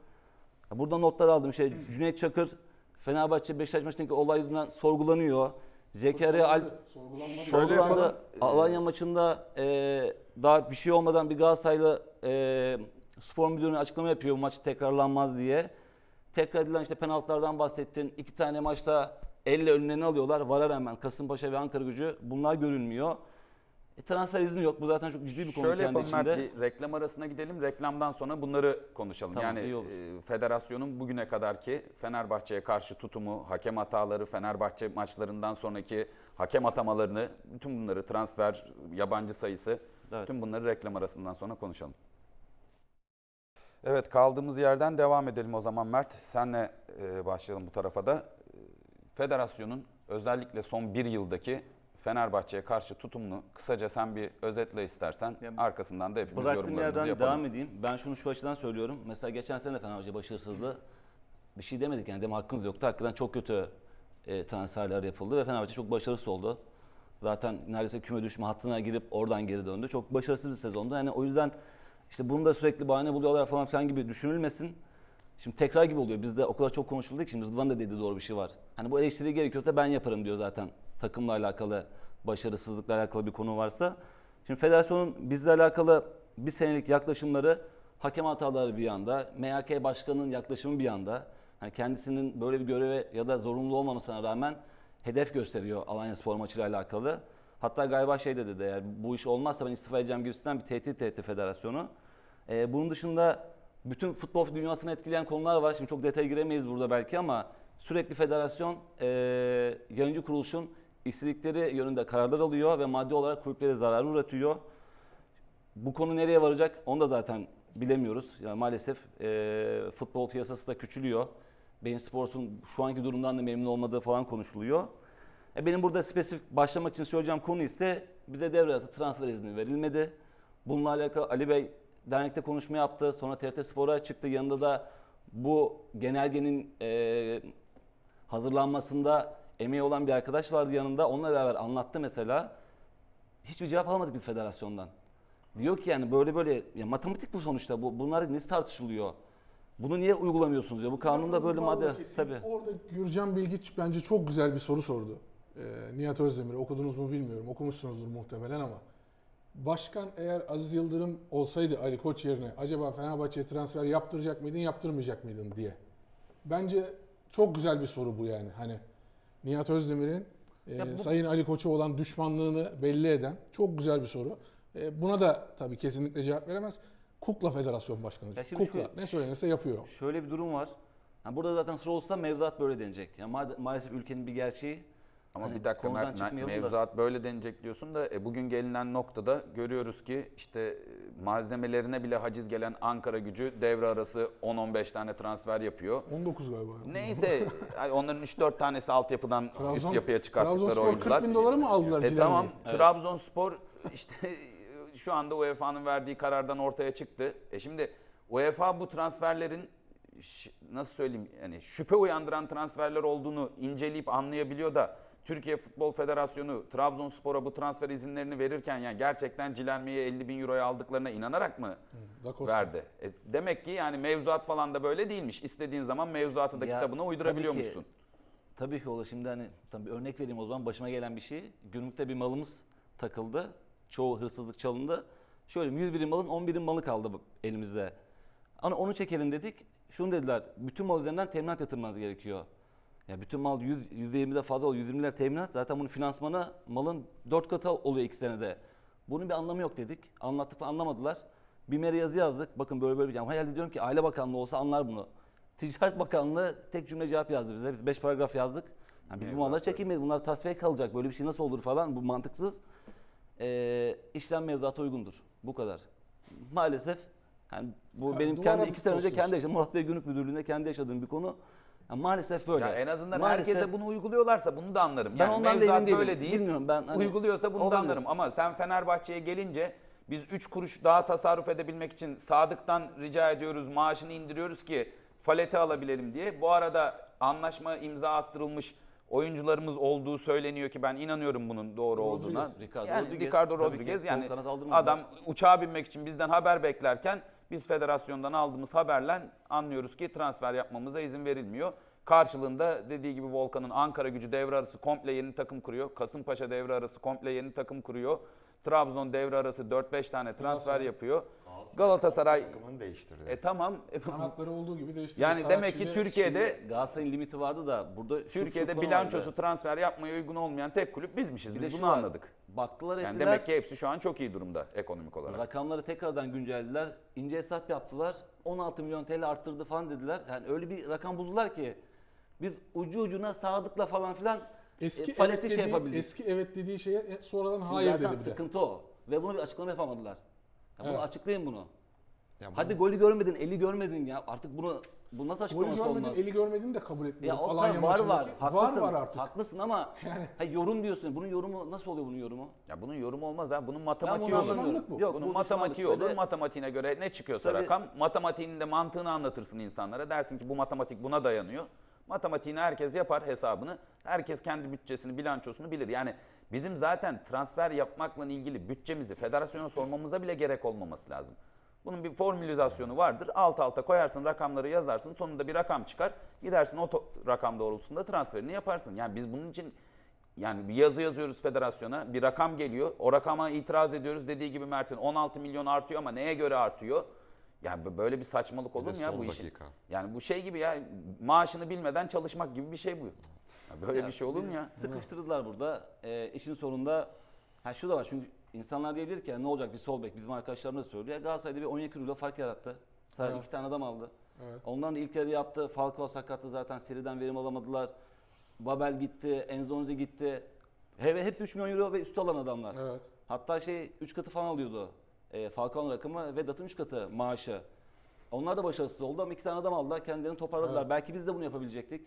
Burada notlar aldım. Cüneyt Çakır, Fenerbahçe Beşiktaş maçındaki olayından sorgulanıyor. Zekeriya sorgulandı. Alanya maçında daha bir şey olmadan bir Galatasaraylı spor müdürünü açıklama yapıyor bu maç tekrarlanmaz diye. Tekrar edilen işte penaltılardan bahsettin. İki tane maçta elle önlerini alıyorlar. VAR'a rağmen Kasımpaşa ve Ankaragücü, bunlar görülmüyor. Transfer izni yok. Bu zaten çok ciddi bir konu kendi içinde. Şöyle yapalım Mert, bir reklam arasına gidelim. Reklamdan sonra bunları konuşalım. Tamam, yani federasyonun bugüne kadarki Fenerbahçe'ye karşı tutumu, hakem hataları, Fenerbahçe maçlarından sonraki hakem atamalarını, bütün bunları, transfer, yabancı sayısı, evet, tüm bunları reklam arasından sonra konuşalım. Evet, kaldığımız yerden devam edelim o zaman Mert. Senle başlayalım bu tarafa da. Federasyonun özellikle son bir yıldaki Fenerbahçe'ye karşı tutumunu kısaca sen bir özetle istersen, yani arkasından da hepimiz yorumlarımızı yapalım. Bıraktığım yerden devam edeyim. Ben şunu şu açıdan söylüyorum. Mesela geçen sene de Fenerbahçe başarısızlığı, bir şey demedik yani, hakkımız yoktu. Hakikaten çok kötü transferler yapıldı ve Fenerbahçe çok başarısız oldu. Zaten neredeyse küme düşme hattına girip oradan geri döndü. Çok başarısız bir sezondu. Yani o yüzden işte bunu da sürekli bahane buluyorlar falan filan gibi düşünülmesin. Şimdi tekrar gibi oluyor. Bizde o kadar çok konuşuldu ki, şimdi Rıdvan da dediği doğru bir şey var. Hani bu eleştiri gerekiyorsa ben yaparım diyor zaten. Takımla alakalı, başarısızlıkla alakalı bir konu varsa. Şimdi federasyonun bizle alakalı bir senelik yaklaşımları, hakem hataları bir yanda, MHK başkanının yaklaşımı bir yanda. Yani kendisinin böyle bir göreve ya da zorunlu olmamasına rağmen hedef gösteriyor Alanya Spor maçıyla alakalı. Hatta galiba şey dedi, eğer bu iş olmazsa ben istifa edeceğim gibisinden bir tehdit etti federasyonu. Bunun dışında bütün futbol dünyasını etkileyen konular var. Şimdi çok detaya giremeyiz burada belki, ama sürekli federasyon yayıncı kuruluşun istedikleri yönünde kararlar alıyor ve maddi olarak kulüplere zarar uğratıyor. Bu konu nereye varacak onu da zaten bilemiyoruz. Yani maalesef futbol piyasası da küçülüyor. Beyin Spor'un şu anki durumdan da memnun olmadığı falan konuşuluyor. Benim burada spesifik başlamak için söyleyeceğim konu ise bize devre arası transfer izni verilmedi. Bununla alakalı Ali Bey dernekte konuşma yaptı. Sonra TRT Spor'a çıktı. Yanında da bu genelgenin hazırlanmasında emeği olan bir arkadaş vardı yanında. Onunla beraber anlattı mesela. Hiçbir cevap alamadık biz federasyondan. Diyor ki yani böyle ya matematik bu sonuçta. Bunlar nasıl tartışılıyor? Bunu niye uygulamıyorsunuz diyor. Bu kanunda böyle madde tabii. Orada Gürcan Bilgiç bence çok güzel bir soru sordu. Nihat Özdemir'i okudunuz mu bilmiyorum. Okumuşsunuzdur muhtemelen ama. Başkan eğer Aziz Yıldırım olsaydı Ali Koç yerine acaba Fenerbahçe'ye transfer yaptıracak mıydın, yaptırmayacak mıydın diye. Bence çok güzel bir soru bu yani. Hani Nihat Özdemir'in Sayın Ali Koç'a olan düşmanlığını belli eden çok güzel bir soru. Buna da tabii kesinlikle cevap veremez. Kukla federasyon başkanı. Kukla. Ne söylenirse yapıyor. Şöyle bir durum var. Yani burada zaten sıra olsa mevzuat böyle denecek. Yani maalesef ülkenin bir gerçeği. Ama hani bir dakika mevzuat da böyle denecek diyorsun da bugün gelinen noktada görüyoruz ki işte malzemelerine bile haciz gelen Ankaragücü devre arası 10-15 tane transfer yapıyor. 19 galiba. Neyse onların 3-4 tanesi altyapıdan üst yapıya çıkarttıkları Trabzonspor oyuncular. Trabzonspor 40 bin dolara mı aldılar? Tamam evet. Trabzonspor işte şu anda UEFA'nın verdiği karardan ortaya çıktı. Şimdi UEFA bu transferlerin nasıl söyleyeyim yani şüphe uyandıran transferler olduğunu inceleyip anlayabiliyor da Türkiye Futbol Federasyonu Trabzonspor'a bu transfer izinlerini verirken yani gerçekten Cilermi'ye 50.000 euroya aldıklarına inanarak mı verdi? Demek ki yani mevzuat falan da böyle değilmiş. İstediğin zaman mevzuatı da kitabına uydurabiliyormuşsun. Tabii ki ola. Şimdi hani bir örnek vereyim o zaman başıma gelen bir şey. Günlükte bir malımız takıldı. Çoğu hırsızlık çalındı. Şöyle 100 birim malın 10 birim malı kaldı elimizde. Hani onu çekelim dedik. Şunu dediler. Bütün mal üzerinden teminat yatırmanız gerekiyor. Ya bütün mal 120'de fazla oluyor. 120'ler teminat. Zaten bunun finansmanı malın 4 katı oluyor 2 senede. Bunun bir anlamı yok dedik. Anlattık anlamadılar. Bir mere yazı yazdık. Bakın böyle bir hayal ediyorum ki Aile Bakanlığı olsa anlar bunu. Ticaret Bakanlığı tek cümle cevap yazdı bize. Biz 5 paragraf yazdık. Yani biz bu malları çekemeyiz. Bunlar tasfiye kalacak. Böyle bir şey nasıl olur falan. Bu mantıksız. İşlem mevzuata uygundur. Bu kadar. Maalesef yani bu yani benim kendi 2 sene önce kendi yaşadığım Murat Bey Günlük Müdürlüğü'nde kendi yaşadığım bir konu. Ya maalesef böyle. Ya en azından maalesef, herkese bunu uyguluyorlarsa bunu da anlarım. Yani ben ondan da emin değilim. Böyle değil. Bilmiyorum ben. Hani, uyguluyorsa bunu da anlarım. Ama sen Fenerbahçe'ye gelince biz 3 kuruş daha tasarruf edebilmek için Sadık'tan rica ediyoruz, maaşını indiriyoruz ki falete alabilelim diye. Bu arada anlaşma imza attırılmış oyuncularımız olduğu söyleniyor ki ben inanıyorum bunun doğru olduğuna. Ricardo Rodriguez yani adam uçağa binmek için bizden haber beklerken biz federasyondan aldığımız haberle anlıyoruz ki transfer yapmamıza izin verilmiyor. Karşılığında dediği gibi Volkan'ın Ankaragücü devre arası komple yeni takım kuruyor. Kasımpaşa devre arası komple yeni takım kuruyor. Trabzon devre arası 4-5 tane transfer yapıyor. Galatasaray takımını değiştirdi. Tamam. Kanatları olduğu gibi değiştirdi. Yani demek ki Türkiye'de Galatasaray'ın limiti vardı da burada Türkiye'de bilançosu transfer yapmaya uygun olmayan tek kulüp bizmişiz. Biz bunu anladık. Baktılar ettiler. Yani demek ki hepsi şu an çok iyi durumda ekonomik olarak. Rakamları tekrardan güncellediler. İnce hesap yaptılar. 16 milyon TL arttırdı falan dediler. Yani öyle bir rakam buldular ki biz ucu ucuna Sadık'la falan filan eski evet dediği, eski evet dediği şeye sonradan şimdi hayır dedi bir de. Sıkıntı o. Ve bunu bir açıklama yapamadılar. Yani evet. Bunu açıklayın bunu. Ya hadi bunu... golü görmedin, eli görmedin ya. Artık bunu nasıl açıklaması olmaz? Golü görmedin, eli görmedin de kabul etmiyor. Ya Alanya var. Haklısın, var artık. Haklısın ama yani. Hayır, yorum diyorsun. Bunun yorumu nasıl oluyor bunun yorumu? Ya bunun yorumu olmaz ha. Bunun matematiği olur. Yok, bunun matematiği olur. Matematiğine göre ne çıkıyorsa tabii, rakam. Matematiğinin de mantığını anlatırsın insanlara. Dersin ki bu matematik buna dayanıyor. Matematiğini herkes yapar hesabını. Herkes kendi bütçesini, bilançosunu bilir. Yani bizim zaten transfer yapmakla ilgili bütçemizi federasyona sormamıza bile gerek olmaması lazım. Bunun bir formülizasyonu vardır. Alt alta koyarsın, rakamları yazarsın. Sonunda bir rakam çıkar. Gidersin o rakam doğrultusunda transferini yaparsın. Yani biz bunun için yani bir yazı yazıyoruz federasyona. Bir rakam geliyor. O rakama itiraz ediyoruz. Dediği gibi Mert'in 16 milyon artıyor ama neye göre artıyor? Yani böyle bir saçmalık olur mu ya bu işin? Yani bu şey gibi ya maaşını bilmeden çalışmak gibi bir şey bu. Ya böyle ya bir şey olur mu ya? Sıkıştırdılar burada. İşin sonunda şu da var çünkü insanlar diyebilir ki ne olacak bir sol bek bizim arkadaşlarımız da söylüyor. Galatasaray'da bir 12 kiloyla fark yarattı. Sadece evet. 2 tane adam aldı. Evet. Ondan da ilk yarı yaptı. Falcao sakattı zaten seriden verim alamadılar. Babel gitti, Enzonzi gitti. Hepsi 3 milyon euro ve üstü alan adamlar. Evet. Hatta 3 katı falan alıyordu. Falcao'nun rakamı ve Dat'ın 3 katı maaşı. Onlar da başarısız oldu ama 2 tane adam aldılar. Kendilerini toparladılar. Evet. Belki biz de bunu yapabilecektik.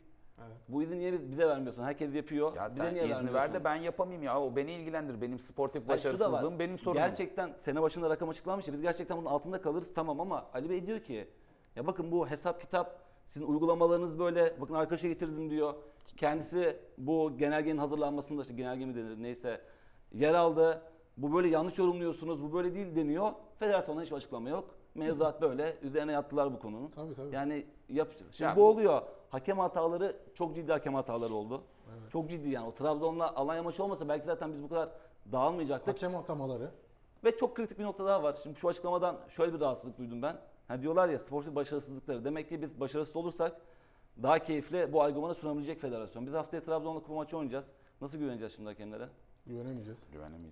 Evet. Bu izni niye bize vermiyorsun? Herkes yapıyor. Ya bize niye vermiyorsun? Ver de ben yapamayayım ya. O beni ilgilendir. Benim sportif başarısızlığım benim sorunum. Gerçekten sene başında rakam açıklanmış ya. Biz gerçekten bunun altında kalırız tamam ama Ali Bey diyor ki ya bakın bu hesap kitap sizin uygulamalarınız böyle. Bakın arkadaşa getirdim diyor. Kendisi bu genelgenin hazırlanmasında işte genelge mi denir neyse yer aldı. Bu böyle yanlış yorumluyorsunuz, bu böyle değil deniyor. Federasyondan hiç açıklama yok. Mevzuat böyle, üzerine yattılar bu konunun. Tabii tabii. Yani şimdi bu oluyor. Hakem hataları, çok ciddi hakem hataları oldu. Evet. Çok ciddi yani. O Trabzon'la Alanya maçı olmasa belki zaten biz bu kadar dağılmayacaktık. Hakem atamaları. Ve çok kritik bir nokta daha var. Şimdi şu açıklamadan şöyle bir rahatsızlık duydum ben. Hani diyorlar ya sportif başarısızlıkları. Demek ki biz başarısız olursak daha keyifli bu argümanı sunabilecek federasyon. Biz haftaya Trabzon'la kupa maçı oynayacağız. Nasıl güveneceğiz şimdi hakemlere? Güvenemeyeceğiz.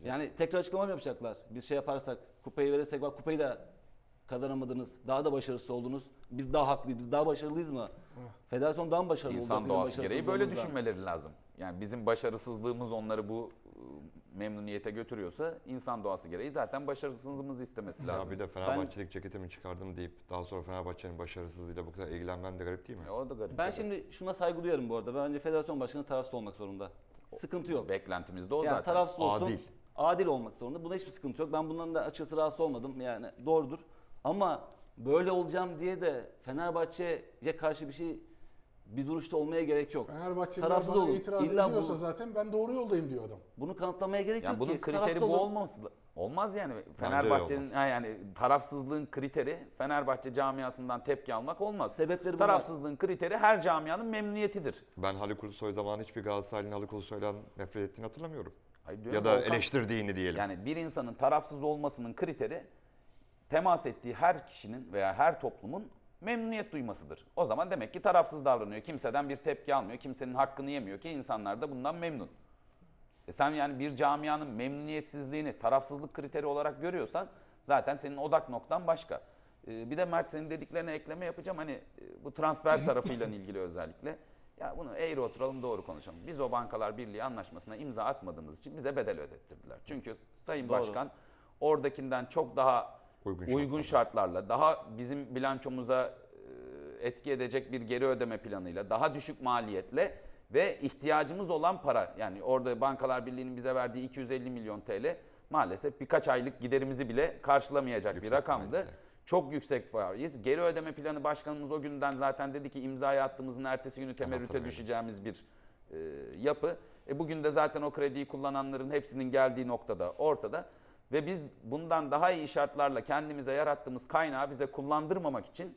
Yani tekrar açıklama mı yapacaklar? Biz şey yaparsak, kupayı verirsek, bak kupayı da kazanamadınız, daha da başarısız oldunuz. Biz daha haklıyız, biz daha başarılıyız mı? Federasyon daha mı başarılı oldu? İnsan doğası gereği böyle düşünmeleri lazım. Yani bizim başarısızlığımız onları bu memnuniyete götürüyorsa insan doğası gereği zaten başarısızlığımızı istemesi lazım. Ya bir de Fenerbahçelik ceketimi çıkardım deyip daha sonra Fenerbahçe'nin başarısızlığıyla bu kadar ilgilenmen de garip değil mi? O da garip. Ben şimdi şuna saygı duyarım bu arada. Ben önce federasyon başkanı tarafsız olmak zorunda. Sıkıntı yok. Beklentimiz de o yani zaten. Tarafsız olsun, adil olmak zorunda. Buna hiçbir sıkıntı yok. Ben bundan da açıkçası rahatsız olmadım. Yani doğrudur. Ama böyle olacağım diye de Fenerbahçe'ye karşı bir duruşta olmaya gerek yok. Fenerbahçe tarafsız bana itiraz ediyorsa zaten ben doğru yoldayım diyor adam. Bunu kanıtlamaya gerek yani yok bunun ki. Bunun kriteri bu olmaması lazım. Olmaz yani Fenerbahçe'nin yani tarafsızlığın kriteri Fenerbahçe camiasından tepki almak olmaz. Sebepleri bunlar. Tarafsızlığın kriteri her camianın memnuniyetidir. Ben Ali Kulusoy zamanı hiçbir Galatasaraylı'nın Ali Kulusoy'dan nefret ettiğini hatırlamıyorum. Hayır, ya da eleştirdiğini diyelim. Yani bir insanın tarafsız olmasının kriteri temas ettiği her kişinin veya her toplumun memnuniyet duymasıdır. O zaman demek ki tarafsız davranıyor. Kimseden bir tepki almıyor. Kimsenin hakkını yemiyor ki insanlar da bundan memnun. Sen yani bir camianın memnuniyetsizliğini tarafsızlık kriteri olarak görüyorsan zaten senin odak noktan başka. Bir de Mert senin dediklerine ekleme yapacağım. Hani bu transfer tarafıyla ilgili özellikle. Ya bunu eğri oturalım doğru konuşalım. Biz o Bankalar Birliği anlaşmasına imza atmadığımız için bize bedel ödettirdiler. Çünkü Sayın Başkan oradakinden çok daha uygun şartlarla, daha bizim bilançomuza etki edecek bir geri ödeme planıyla, daha düşük maliyetle ve ihtiyacımız olan para yani orada Bankalar Birliği'nin bize verdiği 250 milyon TL maalesef birkaç aylık giderimizi bile karşılamayacak yüksek bir rakamdı. Maalesef. Çok yüksek faiz. Geri ödeme planı başkanımız o günden zaten dedi ki imzayı attığımızın ertesi günü temerrüte düşeceğimiz bir yapı. Bugün de zaten o krediyi kullananların hepsinin geldiği noktada ortada ve biz bundan daha iyi şartlarla kendimize yarattığımız kaynağı bize kullandırmamak için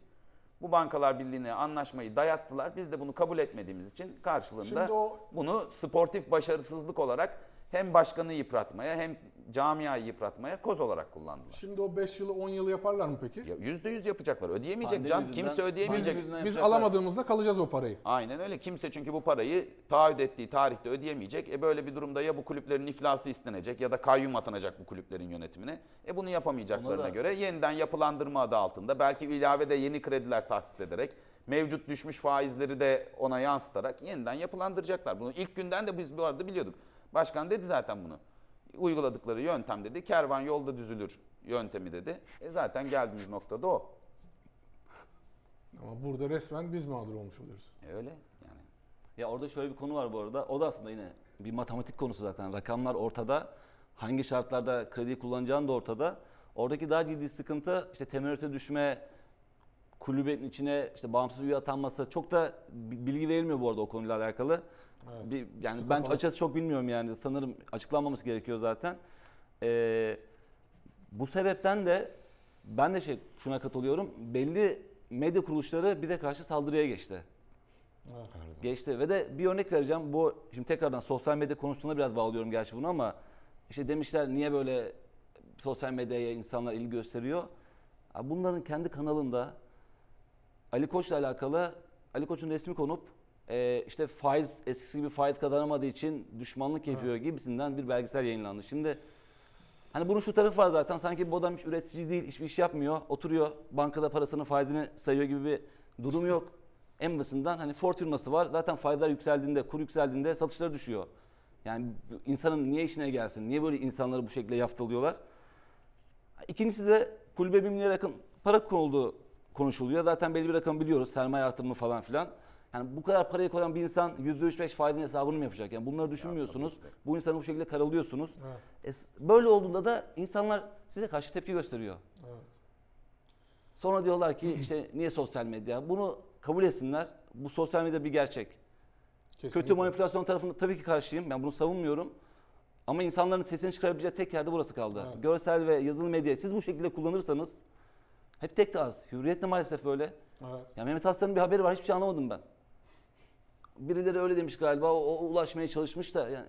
bu Bankalar Birliği'ne anlaşmayı dayattılar. Biz de bunu kabul etmediğimiz için karşılığında bunu sportif başarısızlık olarak hem başkanı yıpratmaya hem camiayı yıpratmaya koz olarak kullandılar. Şimdi o 5 yılı 10 yılı yaparlar mı peki? Ya %100 yapacaklar. Ödeyemeyecek can. Kimse ödeyemeyecek. Biz alamadığımızda kalacağız o parayı. Aynen öyle. Kimse çünkü bu parayı taahhüt ettiği tarihte ödeyemeyecek. Böyle bir durumda ya bu kulüplerin iflası istenecek ya da kayyum atanacak bu kulüplerin yönetimine. Bunu yapamayacaklarına göre yeniden yapılandırma adı altında belki ilave de yeni krediler tahsis ederek mevcut düşmüş faizleri de ona yansıtarak yeniden yapılandıracaklar. Bunu ilk günden de biz bu arada biliyorduk. Başkan dedi zaten bunu. Uyguladıkları yöntem dedi. Kervan yolda düzülür yöntemi dedi. Zaten geldiğimiz noktada o. Ama burada resmen biz mağdur olmuş oluyoruz. Öyle yani. Ya orada şöyle bir konu var bu arada. O da aslında yine bir matematik konusu zaten. Rakamlar ortada. Hangi şartlarda krediyi kullanacağın da ortada. Oradaki daha ciddi sıkıntı işte temerrüte düşme, kulübenin içine işte bağımsız üye atanması. Çok da bilgi verilmiyor bu arada o konuyla alakalı. Evet. Yani ben açıkçası çok bilmiyorum yani sanırım açıklanmaması gerekiyor zaten. Bu sebepten de ben de şuna katılıyorum. Belli medya kuruluşları bize karşı saldırıya geçti. Evet. Geçti ve de bir örnek vereceğim. Bu şimdi tekrardan sosyal medya konusuna biraz bağlıyorum gerçi bunu ama işte demişler niye böyle sosyal medyaya insanlar ilgi gösteriyor? Bunların kendi kanalında Ali Koç'la alakalı Ali Koç'un resmi konup işte faiz eskisi gibi faiz kazanamadığı için düşmanlık yapıyor gibisinden bir belgesel yayınlandı. Şimdi hani bunun şu tarafı var zaten sanki bu adam hiç üretici değil hiçbir iş yapmıyor oturuyor bankada parasının faizini sayıyor gibi bir durum yok. En basından hani Ford firması var zaten faizler yükseldiğinde kur yükseldiğinde satışları düşüyor. Yani insanın niye işine gelsin niye böyle insanları bu şekilde yaftalıyorlar. İkincisi de kulübe 1 milyar yakın para konuşuluyor zaten belli bir rakam biliyoruz sermaye artımı falan filan. Yani bu kadar parayı koyan bir insan %3-5 faizin hesabını mı yapacak? Yani bunları düşünmüyorsunuz. Ya, bu insanı bu şekilde karalıyorsunuz. Evet. Böyle olduğunda da insanlar size karşı tepki gösteriyor. Evet. Sonra diyorlar ki işte niye sosyal medya? Bunu kabul etsinler. Bu sosyal medya bir gerçek. Kesinlikle. Kötü manipülasyon tarafında tabii ki karşıyım. Ben bunu savunmuyorum. Ama insanların sesini çıkarabileceği tek yerde burası kaldı. Evet. Görsel ve yazılı medyayı siz bu şekilde kullanırsanız hep tek de az. Hürriyet de maalesef böyle. Evet. Ya Mehmet Aslan'ın bir haberi var, hiçbir şey anlamadım ben. Birileri öyle demiş galiba, o ulaşmaya çalışmış da yani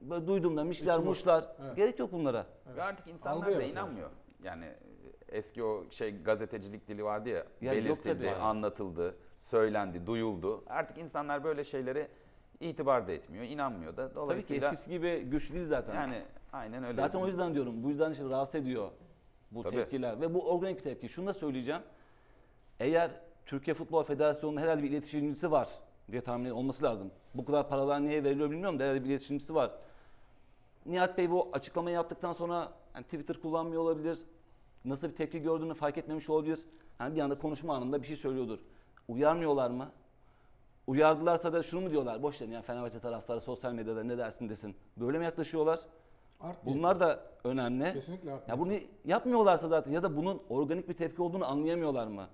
böyle duydum da mişler muşlar. Evet. Gerek yok bunlara. Evet. Ve artık insanlar algı da inanmıyor. Yani eski o şey gazetecilik dili vardı ya, yani belirtildi, anlatıldı, söylendi, duyuldu. Artık insanlar böyle şeyleri itibar da etmiyor, inanmıyor da. Dolayısıyla tabii ki eskisi gibi güçlü değil zaten. Yani aynen öyle. Zaten o yüzden diyorum, bu yüzden işte rahatsız ediyor bu tabii tepkiler ve bu organik bir tepki. Şunu da söyleyeceğim. Eğer Türkiye Futbol Federasyonu'nun herhalde bir iletişimcisi var diye tahmin olması lazım. Bu kadar paralar niye veriliyor bilmiyorum da herhalde bir iletişimcisi var. Nihat Bey bu açıklamayı yaptıktan sonra yani Twitter kullanmıyor olabilir. Nasıl bir tepki gördüğünü fark etmemiş olabilir. Hani bir anda konuşma anında bir şey söylüyordur. Uyarmıyorlar mı? Uyardılarsa da şunu mu diyorlar? Boş verin ya, Fenerbahçe taraftarı sosyal medyada ne dersin desin. Böyle mi yaklaşıyorlar? Art bunlar da önemli. Kesinlikle art ya bunu yapmıyorlarsa zaten ya da bunun organik bir tepki olduğunu anlayamıyorlar mı?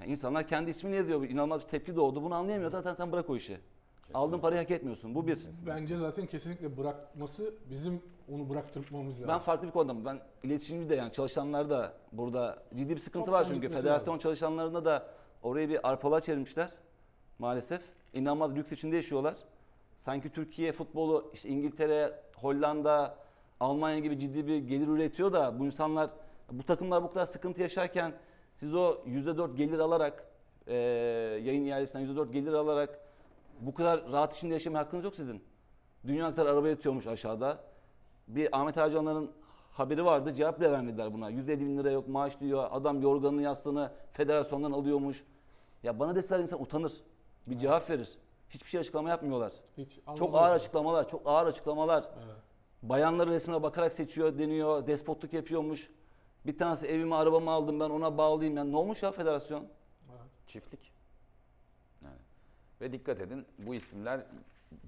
Yani insanlar kendi ismini yazıyor. İnanılmaz bir tepki doğdu. Bunu anlayamıyor. Zaten sen bırak o işi. Kesinlikle. Aldığın parayı hak etmiyorsun. Bu bir. Bence zaten kesinlikle bırakması, bizim onu bıraktırmamız lazım. Ben farklı bir konuda, ben iletişimci de yani çalışanlar da burada ciddi bir sıkıntı çok var çünkü. Federasyon lazım. Çalışanlarında da orayı bir arpalığa çevirmişler. Maalesef. İnanılmaz lüks içinde yaşıyorlar. Sanki Türkiye futbolu işte İngiltere, Hollanda, Almanya gibi ciddi bir gelir üretiyor da bu insanlar, bu takımlar bu kadar sıkıntı yaşarken siz o %4 gelir alarak, yayın ihalesinden %4 gelir alarak bu kadar rahat içinde yaşamaya hakkınız yok sizin. Dünya kadar araba yatıyormuş aşağıda. Bir Ahmet Ercanların haberi vardı, cevap bile vermediler buna. %50.000 lira yok maaş diyor, adam yorganını yastığını federasyondan alıyormuş. Ya bana deseler insan utanır, bir cevap verir. Hiçbir şey açıklama yapmıyorlar. Çok ağır açıklamalar, çok ağır açıklamalar. Evet. Bayanları resmine bakarak seçiyor deniyor, despotluk yapıyormuş. Bir tanesi evimi arabamı aldım ben ona bağlıyım. Yani ne olmuş ya federasyon? Evet. Çiftlik. Evet. Ve dikkat edin, bu isimler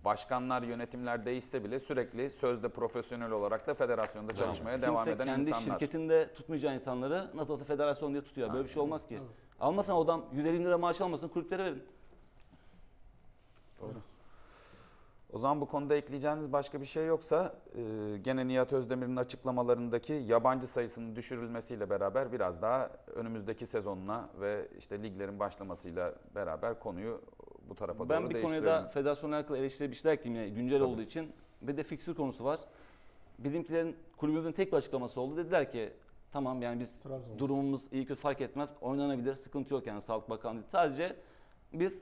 başkanlar, yönetimler değişse bile sürekli sözde profesyonel olarak da federasyonda çalışmaya devam eden insanlar. Kimse kendi şirketinde tutmayacağı insanları nasıl federasyon diye tutuyor. Böyle bir şey olmaz ki. Evet. Almasın adam, 150 lira maaş almasın, kulüplere verin. Doğru. O zaman bu konuda ekleyeceğiniz başka bir şey yoksa gene Nihat Özdemir'in açıklamalarındaki yabancı sayısının düşürülmesiyle beraber biraz daha önümüzdeki sezonuna ve işte liglerin başlamasıyla beraber konuyu bu tarafa doğru değiştiriyorum. Ben bir konuda federasyon hakkında eleştiri bir şeyler ekleyeyim yani güncel olduğu için. Ve de fikstür konusu var. Bizimkilerin, kulübümüzün tek bir açıklaması oldu. Dediler ki tamam yani biz Trabzon durumumuz iyi kötü fark etmez, oynanabilir, sıkıntı yok yani Sağlık Bakanlığı. Sadece biz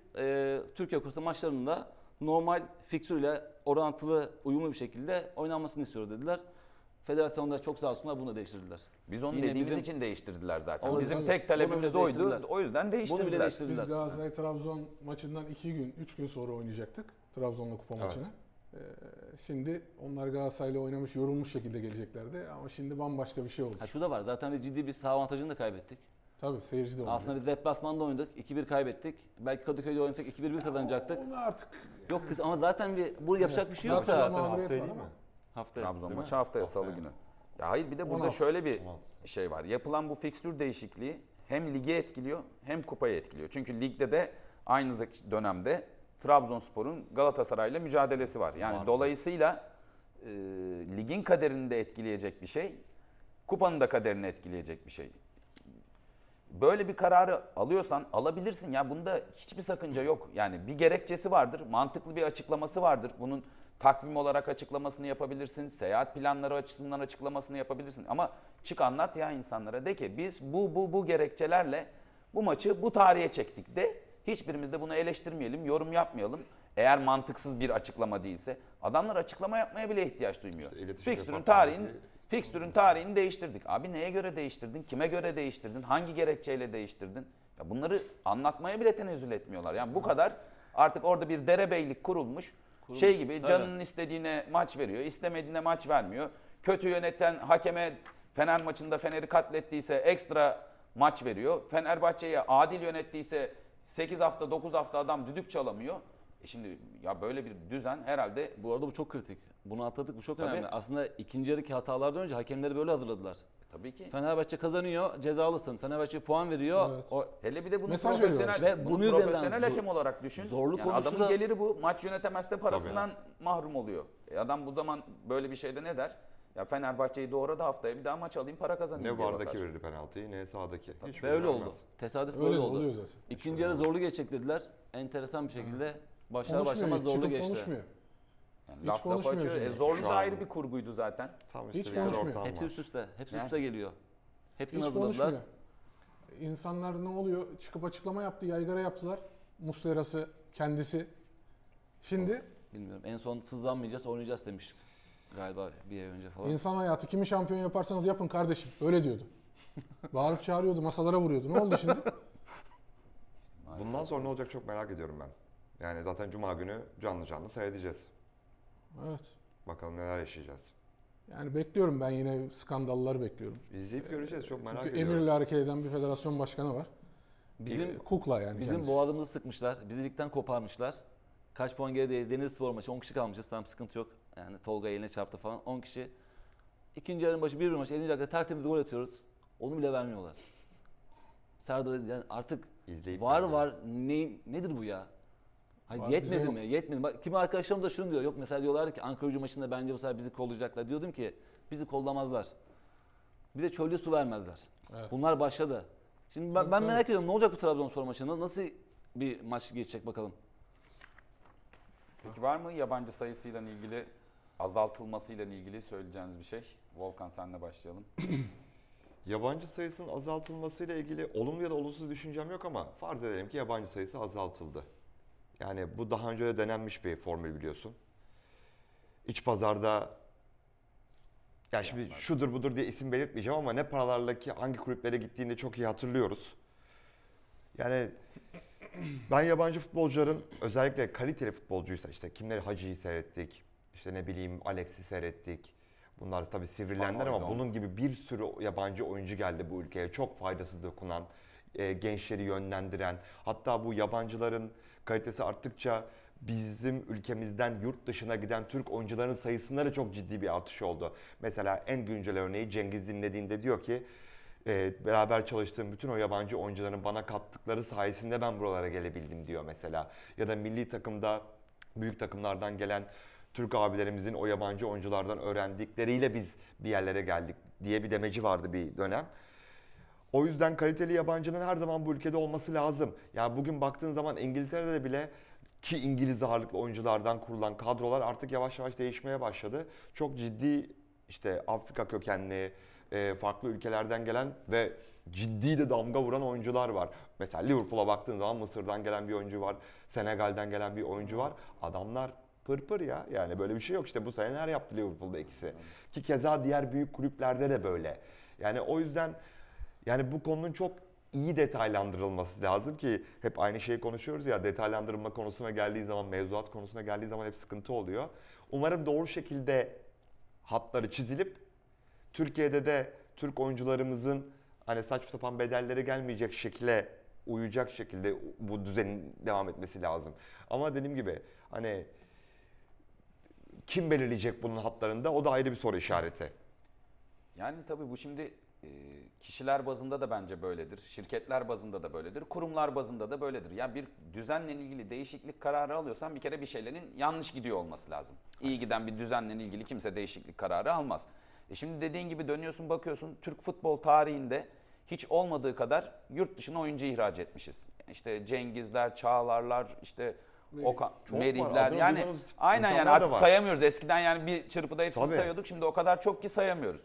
Türkiye Kupası maçlarının da normal fikstürle orantılı, uyumlu bir şekilde oynanmasını istiyoruz dediler. Federasyonda çok sağ olsunlar, bunu değiştirdiler. Biz onu yine dediğimiz için değiştirdiler zaten. Olur, bizim tek talebimiz oydu. O yüzden değiştirdiler. Bunu bile değiştirdiler. Biz Galatasaray-Trabzon maçından 2 gün, 3 gün sonra oynayacaktık. Trabzon'la kupa maçını. Şimdi onlar Galatasaray'la oynamış, yorulmuş şekilde geleceklerdi. Ama şimdi bambaşka bir şey oldu. Ha şu da var. Zaten biz ciddi bir saha avantajını da kaybettik. Tabii seyirci de oynadı. Aslında biz deplasmanda oynadık, 2-1 kaybettik. Belki Kadıköy'de oynasak 2-1 kazanacaktık. Onu artık. Yok kız ama zaten bir bu yapacak bir şey yok da. Haftaya değil mi? Haftaya. Trabzon maçı haftaya salı günü. Ya hayır, bir de burada şöyle bir şey var. Yapılan bu fikstür değişikliği hem ligi etkiliyor hem kupayı etkiliyor. Çünkü ligde de aynı dönemde Trabzonspor'un Galatasaray'la mücadelesi var. Yani dolayısıyla ligin kaderini de etkileyecek bir şey, kupanın da kaderini etkileyecek bir şey. Böyle bir kararı alıyorsan alabilirsin ya, bunda hiçbir sakınca yok. Yani bir gerekçesi vardır, mantıklı bir açıklaması vardır. Bunun takvim olarak açıklamasını yapabilirsin, seyahat planları açısından açıklamasını yapabilirsin. Ama çık anlat ya insanlara, de ki biz bu gerekçelerle bu maçı bu tarihe çektik de, hiçbirimiz de bunu eleştirmeyelim, yorum yapmayalım. Eğer mantıksız bir açıklama değilse, adamlar açıklama yapmaya bile ihtiyaç duymuyor. İşte fikstürün tarihini değiştirdik. Abi neye göre değiştirdin? Kime göre değiştirdin? Hangi gerekçeyle değiştirdin? Ya bunları anlatmaya bile tenezzül etmiyorlar. Yani bu kadar artık orada bir derebeylik kurulmuş şey gibi, canının istediğine maç veriyor, istemediğine maç vermiyor. Kötü yöneten hakeme, Fener maçında Fener'i katlettiyse ekstra maç veriyor. Fenerbahçe'ye adil yönettiyse 8 hafta 9 hafta adam düdük çalamıyor. Şimdi ya böyle bir düzen herhalde... Bu arada bu çok kritik. Bunu atladık, bu çok önemli. Tabii. Aslında ikinci yarıdaki hatalardan önce hakemleri böyle hazırladılar. Tabii ki. Fenerbahçe kazanıyor, cezalısın. Fenerbahçe puan veriyor. Evet. O... Hele bir de bunu mesaj profesyonel, bunu profesyonel hakem olarak düşün. Zorluk yani adamın da... geliri bu. Maç yönetemezse parasından mahrum oluyor. Adam bu zaman böyle bir şeyde ne der? Ya Fenerbahçe'yi doğradı, haftaya bir daha maç alayım, para kazanayım. Ne vardaki verirdi penaltıyı, ne sağdaki. Böyle oldu. Tesadüf böyle oldu. Zaten. İkinci yarı zorlu geçecek dediler. Enteresan bir şekilde... Başlar başlamaz zorlu geçti. Konuşmuyor. Yani hiç konuşmuyor. Zorlu da ayrı bir kurguydu zaten. Tam hiç konuşmuyor. Hepsi üst üste. Hepsi üst üste geliyor. Hepsini hazırladılar. İnsanlar ne oluyor? Çıkıp açıklama yaptı, yaygara yaptılar. Muslera'sı, kendisi. Şimdi? Bilmiyorum. En son sızlanmayacağız, oynayacağız demiş. Galiba bir ay önce falan. İnsan hayatı, kimi şampiyon yaparsanız yapın kardeşim. Öyle diyordu. Bağırıp çağırıyordu, masalara vuruyordu. Ne oldu şimdi? Bundan sonra ne olacak çok merak ediyorum ben. Yani zaten Cuma günü canlı seyredeceğiz. Evet. Bakalım neler yaşayacağız. Yani bekliyorum ben, yine skandalları bekliyorum. İzleyip göreceğiz, çok merak ediyorum. Çünkü emirle hareket eden bir federasyon başkanı var. Bizim kukla yani. Bizim kendisi. Boğazımızı sıkmışlar, bizi ligden koparmışlar. Kaç puan geride Denizli Spor maçı, 10 kişi kalmışız, tam sıkıntı yok. Yani Tolga eline çarptı falan, 10 kişi. İkinci yarının başı 1-1 maç, 50 dakikada tertemiz gol atıyoruz. Onu bile vermiyorlar. Serdar Aziz yani artık izleyip nedir bu ya? Hayır, yetmedi mi? Yetmedi. Bak, kimi arkadaşlarım da şunu diyor. Yok mesela diyorlardı ki Ankaragücü maçında bence bu sefer bizi kollayacaklar. Diyordum ki bizi kollamazlar. Bir de çölde su vermezler. Evet. Bunlar başladı. Şimdi ben merak ediyorum ne olacak bu Trabzonspor maçında? Nasıl bir maç geçecek bakalım. Peki var mı yabancı sayısıyla ilgili, azaltılmasıyla ilgili söyleyeceğiniz bir şey? Volkan senle başlayalım. Yabancı sayısının azaltılmasıyla ilgili olumlu ya da olumsuz düşüncem yok ama farz edelim ki yabancı sayısı azaltıldı. Yani bu daha önce de denenmiş bir formül biliyorsun. İç pazarda ya şimdi şudur budur diye isim belirtmeyeceğim ama ne paralarla ki hangi kulüplere gittiğini çok iyi hatırlıyoruz. Yani ben yabancı futbolcuların özellikle kaliteli futbolcuysa işte kimleri Hacı'yı seyrettik, işte ne bileyim Alex'i seyrettik. Bunlar tabii sivrilenler ama bunun gibi bir sürü yabancı oyuncu geldi bu ülkeye. Çok faydası dokunan, gençleri yönlendiren, hatta bu yabancıların kalitesi arttıkça bizim ülkemizden yurt dışına giden Türk oyuncuların sayısında da çok ciddi bir artış oldu. Mesela en güncel örneği Cengiz dinlediğinde diyor ki beraber çalıştığım bütün o yabancı oyuncuların bana kattıkları sayesinde ben buralara gelebildim diyor mesela. Ya da milli takımda büyük takımlardan gelen Türk abilerimizin o yabancı oyunculardan öğrendikleriyle biz bir yerlere geldik diye bir demeci vardı bir dönem. O yüzden kaliteli yabancının her zaman bu ülkede olması lazım. Yani bugün baktığın zaman İngiltere'de bile ki İngiliz ağırlıklı oyunculardan kurulan kadrolar artık yavaş yavaş değişmeye başladı. Çok ciddi işte Afrika kökenli, farklı ülkelerden gelen ve ciddi de damga vuran oyuncular var. Mesela Liverpool'a baktığın zaman Mısır'dan gelen bir oyuncu var, Senegal'den gelen bir oyuncu var. Adamlar pırpır ya, yani böyle bir şey yok. İşte bu sene her yaptı Liverpool'da ikisi. Ki keza diğer büyük kulüplerde de böyle. Yani o yüzden... Yani bu konunun çok iyi detaylandırılması lazım ki hep aynı şeyi konuşuyoruz ya, detaylandırılma konusuna geldiği zaman, mevzuat konusuna geldiği zaman hep sıkıntı oluyor. Umarım doğru şekilde hatları çizilip Türkiye'de de Türk oyuncularımızın hani saçma sapan bedellere gelmeyecek şekilde, uyacak şekilde bu düzenin devam etmesi lazım. Ama dediğim gibi hani kim belirleyecek bunun hatlarında, o da ayrı bir soru işareti. Yani tabii bu şimdi... Kişiler bazında da bence böyledir, şirketler bazında da böyledir, kurumlar bazında da böyledir. Yani bir düzenle ilgili değişiklik kararı alıyorsan bir kere bir şeylerin yanlış gidiyor olması lazım. İyi giden bir düzenle ilgili kimse değişiklik kararı almaz. Şimdi dediğin gibi dönüyorsun bakıyorsun Türk futbol tarihinde hiç olmadığı kadar yurt dışına oyuncu ihraç etmişiz. İşte Cengizler, Çağlarlar, işte Okan, Merihler yani aynen yani artık sayamıyoruz. Eskiden yani bir çırpıda hepsini sayıyorduk, şimdi o kadar çok ki sayamıyoruz.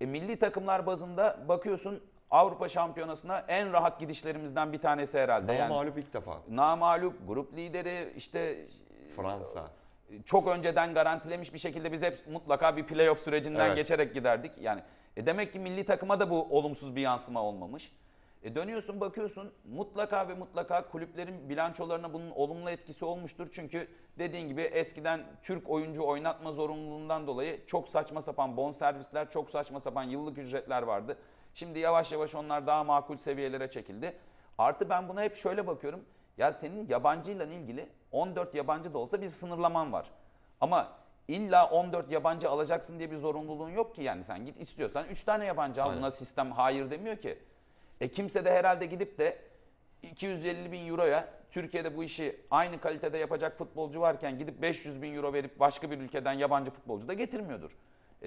Milli takımlar bazında bakıyorsun Avrupa Şampiyonası'na en rahat gidişlerimizden bir tanesi herhalde. Namağlup ilk defa. Namağlup, grup lideri işte Fransa. Çok önceden garantilemiş bir şekilde biz hep mutlaka bir playoff sürecinden geçerek giderdik. Yani demek ki milli takıma da bu olumsuz bir yansıma olmamış. Dönüyorsun bakıyorsun mutlaka ve mutlaka kulüplerin bilançolarına bunun olumlu etkisi olmuştur. Çünkü dediğin gibi eskiden Türk oyuncu oynatma zorunluluğundan dolayı çok saçma sapan bonservisler, çok saçma sapan yıllık ücretler vardı. Şimdi yavaş yavaş onlar daha makul seviyelere çekildi. Artı ben buna hep şöyle bakıyorum. Ya senin yabancıyla ilgili 14 yabancı da olsa bir sınırlaman var. Ama illa 14 yabancı alacaksın diye bir zorunluluğun yok ki. Yani sen git istiyorsan 3 tane yabancı al. Buna sistem hayır demiyor ki. Kimse de herhalde gidip de 250.000 euroya Türkiye'de bu işi aynı kalitede yapacak futbolcu varken gidip 500.000 euro verip başka bir ülkeden yabancı futbolcu da getirmiyordur.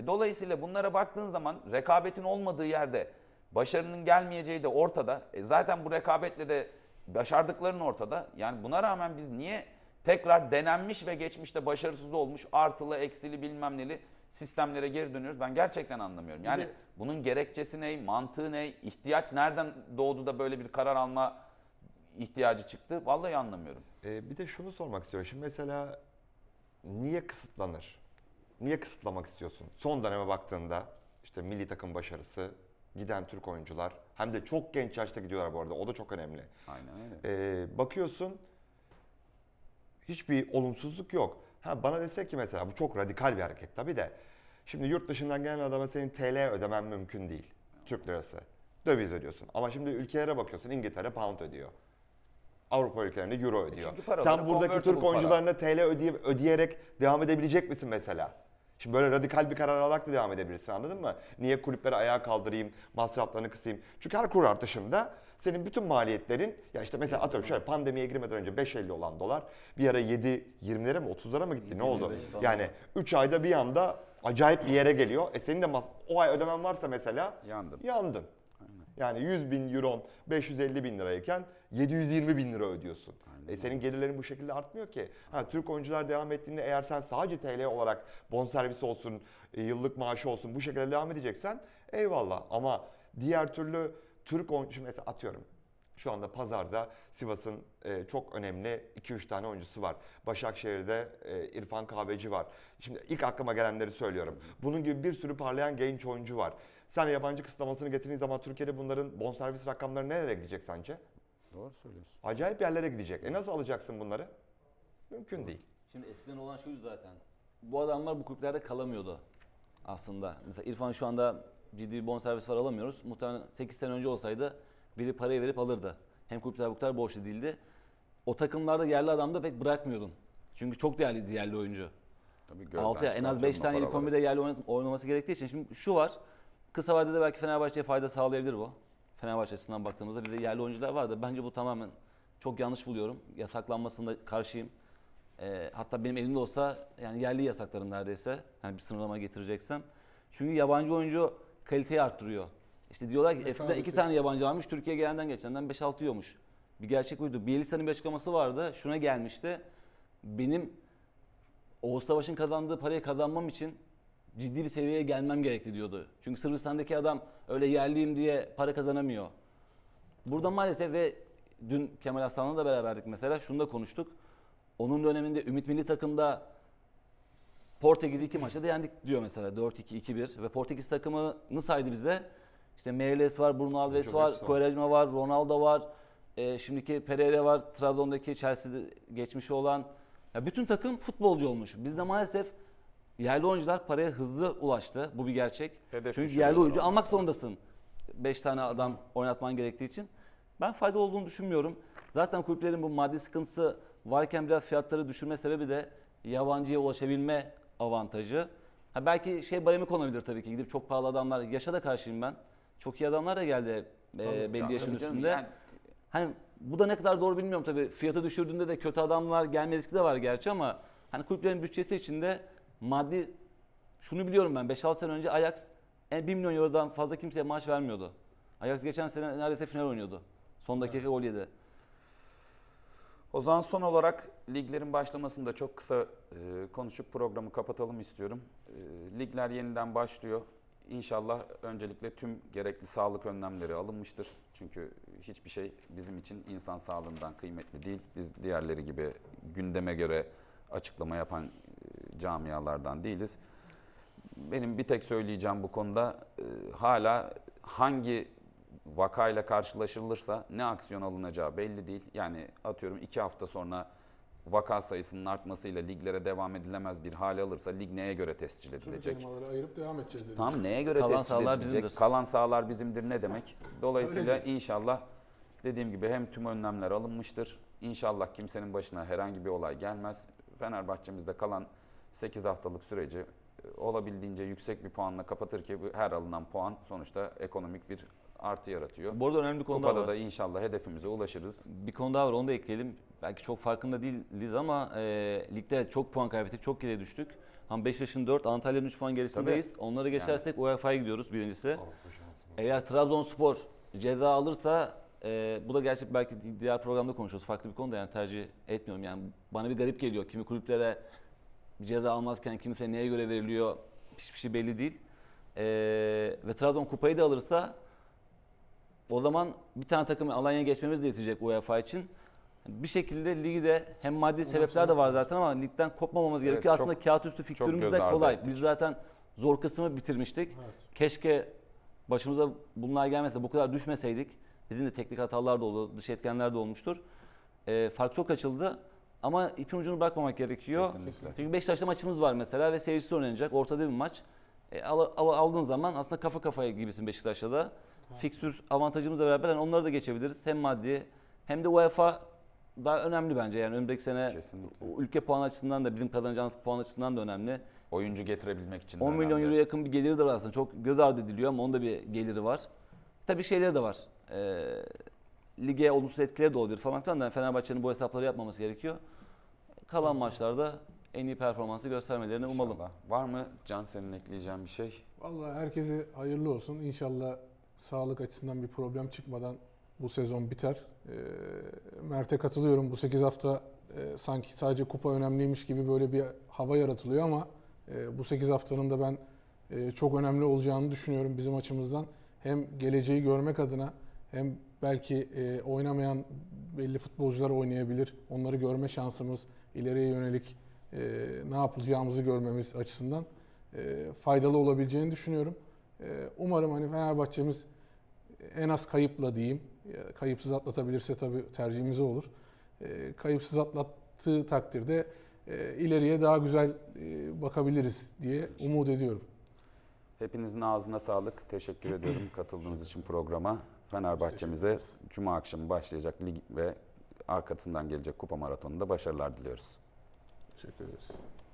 Dolayısıyla bunlara baktığın zaman rekabetin olmadığı yerde başarının gelmeyeceği de ortada. Zaten bu rekabetle de başardıkların ortada. Yani buna rağmen biz niye tekrar denenmiş ve geçmişte başarısız olmuş artılı, eksili, bilmem neli sistemlere geri dönüyoruz? Ben gerçekten anlamıyorum. Yani bunun gerekçesi ne, mantığı ne, ihtiyaç nereden doğdu da böyle bir karar alma ihtiyacı çıktı? Vallahi anlamıyorum. Bir de şunu sormak istiyorum. Şimdi mesela niye kısıtlanır? Niye kısıtlamak istiyorsun? Son döneme baktığında işte milli takım başarısı, giden Türk oyuncular, hem de çok genç yaşta gidiyorlar bu arada. O da çok önemli. Aynen öyle. Bakıyorsun hiçbir olumsuzluk yok. Ha, bana desek ki mesela bu çok radikal bir hareket tabii de. Şimdi yurt dışından gelen adama senin TL ödemen mümkün değil. Türk lirası. Döviz ödüyorsun. Ama şimdi ülkelere bakıyorsun. İngiltere pound ödüyor. Avrupa ülkelerinde euro ödüyor. Sen buradaki Türk oyuncularına TL ödeyerek devam edebilecek misin mesela? Şimdi böyle radikal bir karar alarak da devam edebilirsin, anladın mı? Niye kulüpleri ayağa kaldırayım, masraflarını kısayım? Çünkü her kur artışında senin bütün maliyetlerin, ya işte mesela atıyorum şöyle pandemiye girmeden önce 5.50 olan dolar bir ara 7.20'lere mi 30'lara mı gitti, ne oldu? Yani 3 ayda bir anda acayip bir yere geliyor. Senin de o ay ödemen varsa mesela yandın. Yani 100.000 euro 550.000 lirayken 720.000 lira ödüyorsun. Senin gelirlerin bu şekilde artmıyor ki. Ha, Türk oyuncular devam ettiğinde eğer sen sadece TL olarak bonservisi olsun, yıllık maaşı olsun bu şekilde devam edeceksen eyvallah. Ama diğer türlü Türk oyuncusu mesela atıyorum şu anda pazarda Sivas'ın çok önemli 2-3 tane oyuncusu var. Başakşehir'de İrfan Kahveci var. Şimdi ilk aklıma gelenleri söylüyorum. Bunun gibi bir sürü parlayan genç oyuncu var. Sen yabancı kısıtlamasını getirdiğin zaman Türkiye'de bunların bonservis rakamları nereye gidecek sence? Doğru söylüyorsun. Acayip yerlere gidecek. Nasıl alacaksın bunları? Mümkün değil. Şimdi eskiden olan şu zaten. Bu adamlar bu kulüplerde kalamıyordu aslında. Mesela İrfan şu anda ciddi bir bonservis var, alamıyoruz. Muhtemelen 8 sene önce olsaydı biri parayı verip alırdı. Hem kulüpler bu kadar borçlu değildi. O takımlarda yerli adamı da pek bırakmıyordun. Çünkü çok değerli yerli oyuncu. Tabii 6 en az 5 tane kombide yerli oynaması gerektiği için. Şimdi şu var. Kısa vadede belki Fenerbahçe'ye fayda sağlayabilir bu. Fenerbahçe açısından baktığımızda bir de yerli oyuncular var da bence bu tamamen çok yanlış buluyorum. Yasaklanmasında karşıyım. Hatta benim elimde olsa yani yerli yasaklarım neredeyse. Yani bir sınırlama getireceksem. Çünkü yabancı oyuncu kaliteyi arttırıyor. İşte diyorlar ki eskiden 2 tane yabancı almış, Türkiye gelenden geçenden 5-6 yiyormuş. Bir gerçek uydu. Bielisa'nın bir açıklaması vardı. Şuna gelmişti. Benim Oğuz Savaş'ın kazandığı parayı kazanmam için ciddi bir seviyeye gelmem gerekli diyordu. Çünkü Sırbistan'daki adam öyle yerliyim diye para kazanamıyor. Burada maalesef ve dün Kemal Aslan'la da beraberdik mesela. Şunu da konuştuk. Onun döneminde Ümit Milli Takım'da Portekiz'i 2 maçta da yendik diyor mesela. 4-2-2-1 ve Portekiz takımını saydı bize. İşte Meireles var, Bruno Alves var, Quaresma var, Ronaldo var, şimdiki Pereira var, Trabzon'daki Chelsea'de geçmişi olan. Ya bütün takım futbolcu olmuş. Bizde maalesef yerli oyuncular paraya hızlı ulaştı. Bu bir gerçek. Hedef çünkü yerli oyuncu almak zorundasın. 5 tane adam oynatman gerektiği için. Ben fayda olduğunu düşünmüyorum. Zaten kulüplerin bu maddi sıkıntısı varken biraz fiyatları düşürme sebebi de yabancıya ulaşabilme avantajı. Ha belki baremi konabilir tabii ki. Gidip çok pahalı adamlar. Yaşa da karşıyım ben. Çok iyi adamlar da geldi belli yaşın üstünde. Yani... Hani bu da ne kadar doğru bilmiyorum tabii. Fiyatı düşürdüğünde de kötü adamlar gelme riski de var gerçi ama hani kulüplerin bütçesi içinde maddi şunu biliyorum ben. 5-6 sene önce Ajax 1 milyon eurodan fazla kimseye maaş vermiyordu. Ajax geçen sene neredeyse final oynuyordu. Son dakika gol yedi. O zaman son olarak liglerin başlamasını da çok kısa konuşup programı kapatalım istiyorum. Ligler yeniden başlıyor. İnşallah öncelikle tüm gerekli sağlık önlemleri alınmıştır. Çünkü hiçbir şey bizim için insan sağlığından kıymetli değil. Biz diğerleri gibi gündeme göre açıklama yapan camialardan değiliz. Benim bir tek söyleyeceğim bu konuda hala hangi vakayla karşılaşılırsa ne aksiyon alınacağı belli değil. Yani atıyorum 2 hafta sonra vaka sayısının artmasıyla liglere devam edilemez bir hale alırsa lig neye göre tescil edilecek? Tüm firmaları ayırıp devam edeceğiz dedik. Tam neye göre tescil edilecek? Kalan sahalar bizimdir ne demek? Dolayısıyla inşallah Dediğim gibi hem tüm önlemler alınmıştır. İnşallah kimsenin başına herhangi bir olay gelmez. Fenerbahçe'mizde kalan 8 haftalık süreci olabildiğince yüksek bir puanla kapatır ki her alınan puan sonuçta ekonomik bir artı yaratıyor. Bu arada önemli bir konu daha var. Kupada da inşallah hedefimize ulaşırız. Bir konu daha var, onu da ekleyelim. Belki çok farkında değiliz ama ligde çok puan kaybettik, çok geriye düştük. Hani Beşiktaş'ın 4, Antalya'nın 3 puan gerisindeyiz. Tabii. Onları geçersek yani UEFA'ya gidiyoruz birincisi. Eğer Trabzonspor ceza alırsa bu da gerçi belki diğer programda konuşuyoruz. Farklı bir konu da yani tercih etmiyorum. Yani bana bir garip geliyor. Kimi kulüplere ceza almazken kimse neye göre veriliyor hiçbir şey belli değil. Ve Trabzon kupayı da alırsa o zaman bir tane takım Alanya'ya geçmemiz de yetecek UEFA için. Bir şekilde ligi de hem maddi sebepler de var zaten ama ligden kopmamamız gerekiyor. Aslında çok, kağıt üstü fikrimiz de kolay. Biz zaten zor kısmı bitirmiştik. Evet. Keşke başımıza bunlar gelmese, bu kadar düşmeseydik. Bizim de teknik hatalar da oldu, dış etkenler de olmuştur. Fark çok açıldı ama ipin ucunu bırakmamak gerekiyor. Kesinlikle. Çünkü Beşiktaş'ta maçımız var mesela ve seyircisiz oynanacak. Ortada bir maç. Aldığın zaman aslında kafa kafaya gibisin Beşiktaş'ta da. Evet. Fikstür avantajımızla beraber yani onları da geçebiliriz. Hem maddi hem de UEFA daha önemli bence. Yani önümüzdeki sene kesinlikle ülke puan açısından da bizim kazanacağımız puan açısından da önemli. Oyuncu getirebilmek için de 10 milyon euroya yakın bir geliri de var aslında. Çok göz ardı ediliyor ama onda bir geliri var. Tabii şeyleri de var. Lige olumsuz etkileri de olabilir falan filan. Yani Fenerbahçe'nin bu hesapları yapmaması gerekiyor. Kalan maçlarda en iyi performansı göstermelerini umalım. İnşallah. Var mı Can senin ekleyeceğin bir şey? Vallahi herkese hayırlı olsun. İnşallah sağlık açısından bir problem çıkmadan bu sezon biter. Mert'e katılıyorum. Bu 8 hafta sanki sadece kupa önemliymiş gibi böyle bir hava yaratılıyor ama bu 8 haftanın da ben çok önemli olacağını düşünüyorum bizim açımızdan. Hem geleceği görmek adına hem belki oynamayan belli futbolcular oynayabilir. Onları görme şansımız, ileriye yönelik ne yapılacağımızı görmemiz açısından faydalı olabileceğini düşünüyorum. Umarım hani Fenerbahçe'miz en az kayıpla diyeyim, kayıpsız atlatabilirse tabii tercihimiz olur. Kayıpsız atlattığı takdirde ileriye daha güzel bakabiliriz diye umut ediyorum. Hepinizin ağzına sağlık. Teşekkür ediyorum katıldığınız için programa. Fenerbahçe'mize Cuma akşamı başlayacak lig ve arkasından gelecek kupa maratonunda başarılar diliyoruz. Teşekkür ederiz.